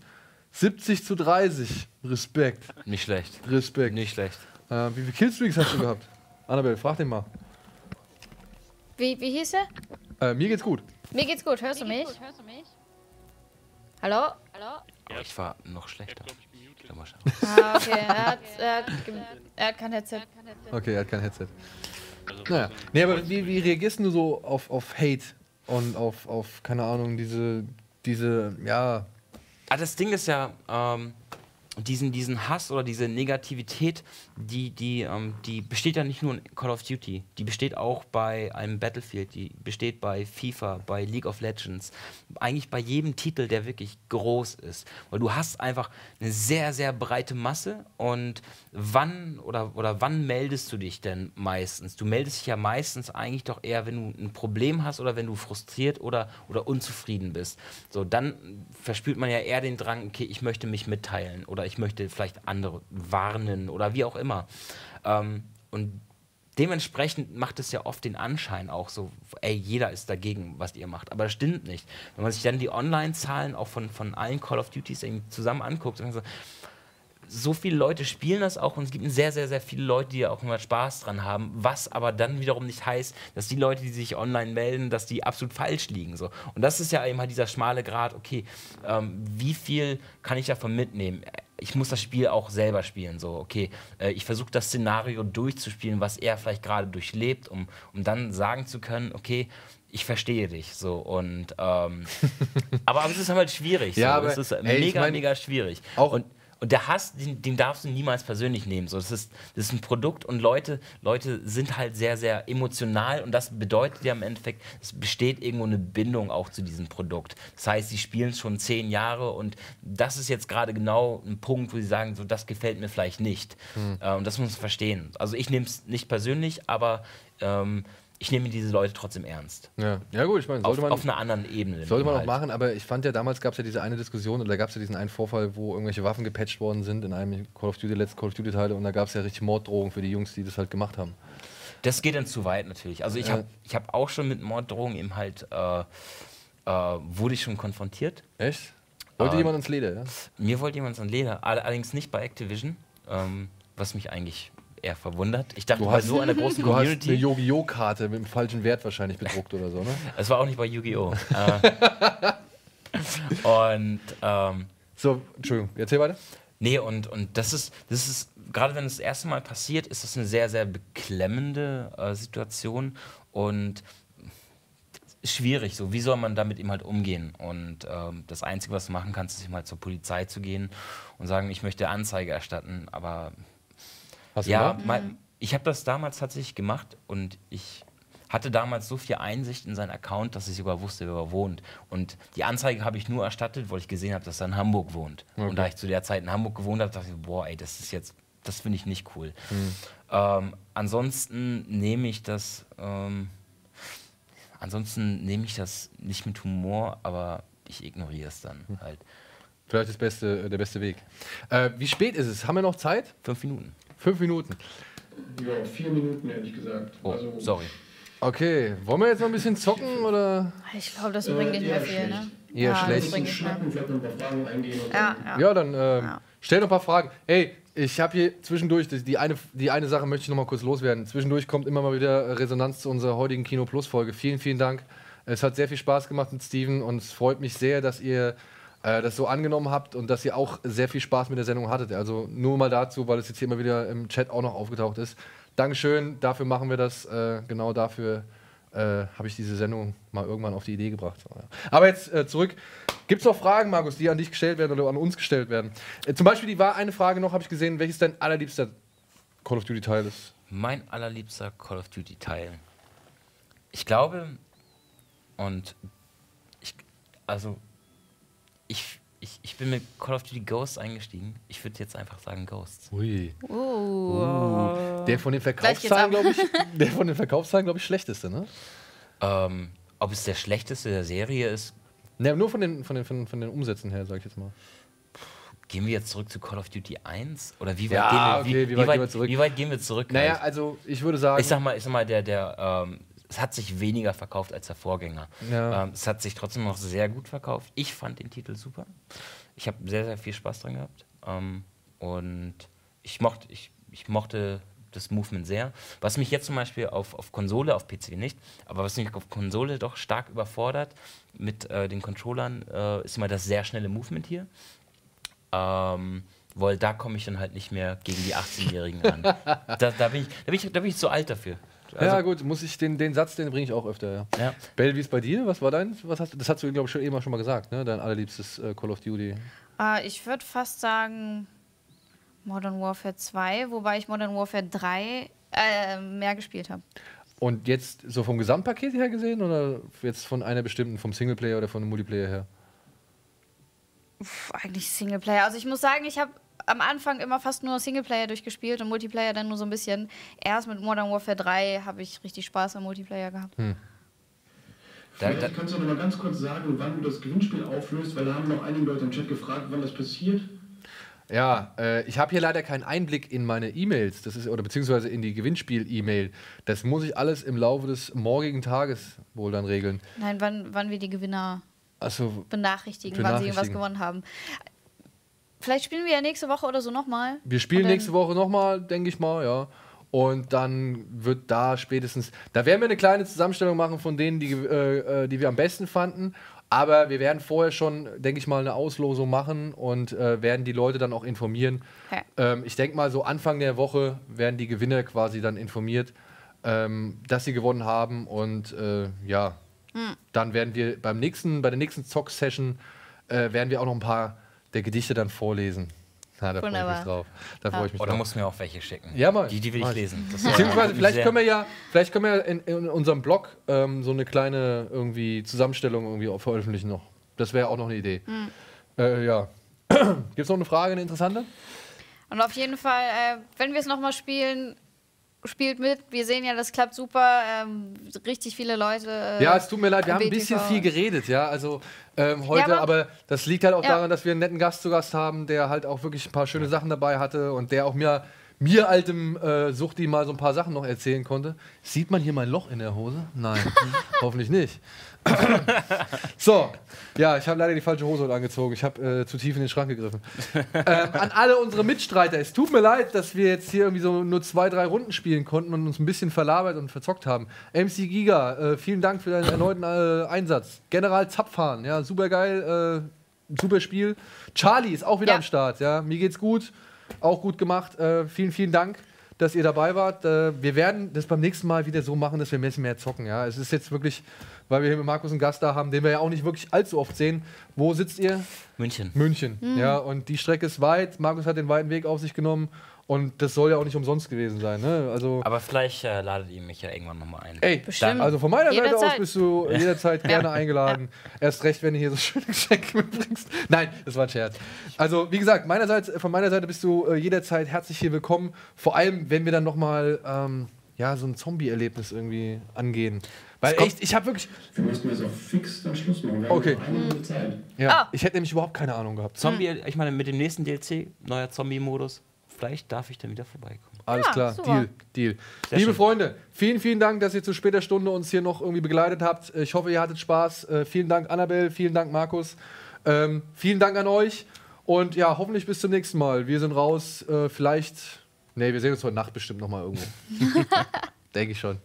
siebzig zu dreißig. Respekt. Nicht schlecht. Respekt. Nicht schlecht. Äh, wie viele Killstreaks hast du gehabt? Annabelle, frag den mal. Wie, wie hieß er? Äh, mir geht's gut. Mir geht's gut, hörst, mir du, geht's mich? gut. hörst du mich? Hallo? Hallo? Oh, ich war noch schlechter. Ich glaub, ich ah, okay. Er hat, er hat, er hat kein Headset. Okay, er hat kein Headset. Naja. Nee, aber wie, wie reagierst du so auf, auf Hate und auf, auf, keine Ahnung, diese. Diese, ja. Ah, das Ding ist ja, ähm, diesen, diesen Hass oder diese Negativität, die, die, ähm, die besteht ja nicht nur in Call of Duty. Die besteht auch bei einem Battlefield, die besteht bei FIFA, bei League of Legends. Eigentlich bei jedem Titel, der wirklich groß ist. Weil du hast einfach eine sehr, sehr breite Masse. Und wann oder, oder wann meldest du dich denn meistens? Du meldest dich ja meistens eigentlich doch eher, wenn du ein Problem hast oder wenn du frustriert oder, oder unzufrieden bist. So, dann verspürt man ja eher den Drang, okay, ich möchte mich mitteilen oder ich möchte vielleicht andere warnen oder wie auch immer. Ähm, und dementsprechend macht es ja oft den Anschein auch so, ey, jeder ist dagegen, was ihr macht. Aber das stimmt nicht. Wenn man sich dann die Online-Zahlen auch von, von allen Call of Duties zusammen anguckt, dann so, so viele Leute spielen das auch und es gibt sehr, sehr, sehr viele Leute, die ja auch immer Spaß dran haben, was aber dann wiederum nicht heißt, dass die Leute, die sich online melden, dass die absolut falsch liegen. So. Und das ist ja eben halt dieser schmale Grat, okay, ähm, wie viel kann ich davon mitnehmen? ich muss das Spiel auch selber spielen. So, okay, äh, ich versuche das Szenario durchzuspielen, was er vielleicht gerade durchlebt, um, um dann sagen zu können, okay, ich verstehe dich. So, und, ähm, aber es ist halt schwierig. So. Ja, aber, es ist mega, ey, ich mein, mega schwierig. Auch und, Und der Hass, den, den darfst du niemals persönlich nehmen. So, das ist, das ist ein Produkt und Leute, Leute sind halt sehr, sehr emotional und das bedeutet ja im Endeffekt, es besteht irgendwo eine Bindung auch zu diesem Produkt. Das heißt, sie spielen es schon zehn Jahre und das ist jetzt gerade genau ein Punkt, wo sie sagen, so, das gefällt mir vielleicht nicht. Mhm. Äh, und das muss man verstehen. Also ich nehme es nicht persönlich, aber ähm, ich nehme diese Leute trotzdem ernst. Ja, ja gut, ich meine, auf, auf einer anderen Ebene. Sollte man halt auch machen, aber ich fand ja, damals gab es ja diese eine Diskussion, oder gab es ja diesen einen Vorfall, wo irgendwelche Waffen gepatcht worden sind in einem Call of Duty, letzten Call of Duty-Teile, und da gab es ja richtig Morddrohungen für die Jungs, die das halt gemacht haben. Das geht dann zu weit natürlich. Also ich ja. habe ich hab auch schon mit Morddrohungen eben halt, äh, äh, wurde ich schon konfrontiert. Echt? Wollte äh, jemand ans Leder, ja? Mir wollte jemand ans Leder, allerdings nicht bei Activision, ähm, was mich eigentlich eher verwundert. Ich dachte, du hast, bei so einer großen du Community. Du hast eine Yu-Gi-Oh-Karte mit dem falschen Wert wahrscheinlich bedruckt oder so, ne? Es war auch nicht bei Yu-Gi-Oh! Und ähm, so, Entschuldigung, erzähl weiter. Nee, und, und das ist, das ist, gerade wenn das, das erste Mal passiert, ist das eine sehr, sehr beklemmende äh, Situation und schwierig. So, wie soll man damit eben halt umgehen? Und ähm, das Einzige, was du machen kannst, ist eben halt zur Polizei zu gehen und sagen, ich möchte Anzeige erstatten, aber Hast ja, du mal, ich habe das damals tatsächlich gemacht und ich hatte damals so viel Einsicht in seinen Account, dass ich sogar wusste, wer er wohnt. Und die Anzeige habe ich nur erstattet, weil ich gesehen habe, dass er in Hamburg wohnt. Okay. Und da ich zu der Zeit in Hamburg gewohnt habe, dachte ich, boah, ey, das ist jetzt, das finde ich nicht cool. Mhm. Ähm, ansonsten nehme ich das, ähm, ansonsten nehme ich das nicht mit Humor, aber ich ignoriere es dann mhm. halt. Vielleicht das beste, der beste Weg. Äh, wie spät ist es? Haben wir noch Zeit? Fünf Minuten. Fünf Minuten. Ja, vier Minuten, ehrlich gesagt. Oh, also, sorry. Okay, wollen wir jetzt noch ein bisschen zocken, oder? Ich glaube, das bringt äh, nicht mehr viel, schlecht. ne? Eher ja, schlecht. Ein schnacken, vielleicht noch ein paar Fragen eingehen. Ja, ja. ja, dann äh, ja. stell noch ein paar Fragen. Ey, ich habe hier zwischendurch, die eine, die eine Sache möchte ich noch mal kurz loswerden. Zwischendurch kommt immer mal wieder Resonanz zu unserer heutigen Kino Plus Folge. Vielen, vielen Dank. Es hat sehr viel Spaß gemacht mit Steven und es freut mich sehr, dass ihr das so angenommen habt und dass ihr auch sehr viel Spaß mit der Sendung hattet. Also nur mal dazu, weil es jetzt hier immer wieder im Chat auch noch aufgetaucht ist. Dankeschön, dafür machen wir das. Äh, genau dafür äh, habe ich diese Sendung mal irgendwann auf die Idee gebracht. Aber jetzt äh, zurück. Gibt es noch Fragen, Markus, die an dich gestellt werden oder an uns gestellt werden? Äh, zum Beispiel die war eine Frage noch, habe ich gesehen, welches dein allerliebster Call of Duty Teil ist? Mein allerliebster Call of Duty Teil. Ich glaube und ich, also Ich, ich, ich bin mit Call of Duty Ghosts eingestiegen. Ich würde jetzt einfach sagen Ghosts. Ui. Uh. Uh. Der von den Verkaufszahlen, glaube ich, der von den Verkaufszahlen, glaube ich, schlechteste, ne? Ähm, ob es der schlechteste der Serie ist? Ne, nur von den, von den, von, von den Umsätzen her, sage ich jetzt mal. Gehen wir jetzt zurück zu Call of Duty eins? Oder wie weit, ja, gehen, wir, wie, okay, wie weit, wie weit gehen wir zurück? Wie weit gehen wir zurück? Naja, halt? also ich würde sagen... Ich sag mal, ich sag mal der... der ähm, es hat sich weniger verkauft als der Vorgänger. Ja. Ähm, es hat sich trotzdem noch sehr gut verkauft. Ich fand den Titel super. Ich habe sehr, sehr viel Spaß dran gehabt. Ähm, und ich mochte, ich, ich mochte das Movement sehr. Was mich jetzt zum Beispiel auf, auf Konsole, auf P C nicht, aber was mich auf Konsole doch stark überfordert mit äh, den Controllern, äh, ist immer das sehr schnelle Movement hier. Ähm, weil da komme ich dann halt nicht mehr gegen die achtzehnjährigen an. Da, da, bin ich, da, bin ich, da bin ich zu alt dafür. Also ja gut, muss ich den, den Satz, den bringe ich auch öfter. Ja. Ja. Bell, wie ist bei dir? Was war dein? Was hast, das hast du, glaube ich, schon eben schon mal gesagt, ne? Dein allerliebstes äh, Call of Duty. Äh, ich würde fast sagen Modern Warfare zwei, wobei ich Modern Warfare drei äh, mehr gespielt habe. Und jetzt so vom Gesamtpaket her gesehen oder jetzt von einer bestimmten, vom Singleplayer oder von einem Multiplayer her? Uff, eigentlich Singleplayer. Also ich muss sagen, ich habe am Anfang immer fast nur Singleplayer durchgespielt und Multiplayer dann nur so ein bisschen. Erst mit Modern Warfare drei habe ich richtig Spaß am Multiplayer gehabt. Hm. Vielleicht da, da kannst du noch mal ganz kurz sagen, wann du das Gewinnspiel auflöst, weil da haben noch einige Leute im Chat gefragt, wann das passiert. Ja, äh, ich habe hier leider keinen Einblick in meine E-Mails, das ist, oder beziehungsweise in die Gewinnspiel-E-Mail. Das muss ich alles im Laufe des morgigen Tages wohl dann regeln. Nein, wann, wann wir die Gewinner Ach so, benachrichtigen, benachrichtigen, wann sie irgendwas gewonnen haben. Vielleicht spielen wir ja nächste Woche oder so nochmal. Wir spielen nächste Woche nochmal, denke ich mal, ja. Und dann wird da spätestens... Da werden wir eine kleine Zusammenstellung machen von denen, die, äh, die wir am besten fanden. Aber wir werden vorher schon, denke ich mal, eine Auslosung machen und äh, werden die Leute dann auch informieren. Okay. Ähm, ich denke mal, so Anfang der Woche werden die Gewinner quasi dann informiert, ähm, dass sie gewonnen haben. Und äh, ja, hm. dann werden wir beim nächsten, bei der nächsten Zock-Session äh, werden wir auch noch ein paar der Gedichte dann vorlesen. Na, da freue ich mich drauf. Da freue ich mich drauf. Oder musst du mir auch welche schicken? Ja, mal. Die, die will ich lesen. Beziehungsweise vielleicht können wir ja, vielleicht können wir in, in unserem Blog ähm, so eine kleine irgendwie Zusammenstellung irgendwie veröffentlichen noch. Das wäre auch noch eine Idee. Hm. Äh, ja. Gibt es noch eine Frage, eine interessante? Und auf jeden Fall, äh, wenn wir es nochmal spielen, spielt mit. Wir sehen ja, das klappt super. Ähm, richtig viele Leute. Äh, ja, es tut mir leid, wir haben ein bisschen viel geredet, ja. Also ähm, heute, ja, aber, aber das liegt halt auch ja. daran, dass wir einen netten Gast zu Gast haben, der halt auch wirklich ein paar schöne Sachen dabei hatte und der auch mir, mir altem äh, Suchti mal so ein paar Sachen noch erzählen konnte. Sieht man hier mein Loch in der Hose? Nein, hoffentlich nicht. So, ja, ich habe leider die falsche Hose angezogen. Ich habe äh, zu tief in den Schrank gegriffen. ähm, an alle unsere Mitstreiter, es tut mir leid, dass wir jetzt hier irgendwie so nur zwei, drei Runden spielen konnten und uns ein bisschen verlabert und verzockt haben. M C Giga, äh, vielen Dank für deinen erneuten äh, Einsatz. General Zapfhahn, ja, super geil, äh, super Spiel. Charlie ist auch wieder ja. am Start, ja, mir geht's gut, auch gut gemacht. Äh, vielen, vielen Dank, dass ihr dabei wart. Äh, wir werden das beim nächsten Mal wieder so machen, dass wir ein bisschen mehr zocken, ja. Es ist jetzt wirklich... Weil wir hier mit Markus einen Gast da haben, den wir ja auch nicht wirklich allzu oft sehen. Wo sitzt ihr? München. München, mhm. ja. Und die Strecke ist weit. Markus hat den weiten Weg auf sich genommen. Und das soll ja auch nicht umsonst gewesen sein. Ne? Also aber vielleicht äh, ladet ihr mich ja irgendwann nochmal ein. Ey, bestimmt. Also von meiner jederzeit. Seite aus bist du jederzeit gerne eingeladen. Ja. Erst recht, wenn du hier so schöne Geschenke mitbringst. Nein, das war ein Scherz. Also wie gesagt, meinerseits, von meiner Seite bist du äh, jederzeit herzlich hier willkommen. Vor allem, wenn wir dann nochmal ähm, ja, so ein Zombie-Erlebnis irgendwie angehen. Weil echt, ich habe wirklich. Wir müssen jetzt auch fix dann Schluss machen. Wir okay. Haben Zeit. Ja. Ah. Ich hätte nämlich überhaupt keine Ahnung gehabt. Zombie, ich meine, mit dem nächsten D L C, neuer Zombie-Modus, vielleicht darf ich dann wieder vorbeikommen. Alles ja, klar, super. Deal, Deal. Sehr Liebe schön. Freunde, vielen, vielen Dank, dass ihr zu später Stunde uns hier noch irgendwie begleitet habt. Ich hoffe, ihr hattet Spaß. Vielen Dank, Annabelle, vielen Dank, Markus. Ähm, vielen Dank an euch. Und ja, hoffentlich bis zum nächsten Mal. Wir sind raus. Äh, vielleicht. Nee, wir sehen uns heute Nacht bestimmt nochmal irgendwo. Denke ich schon.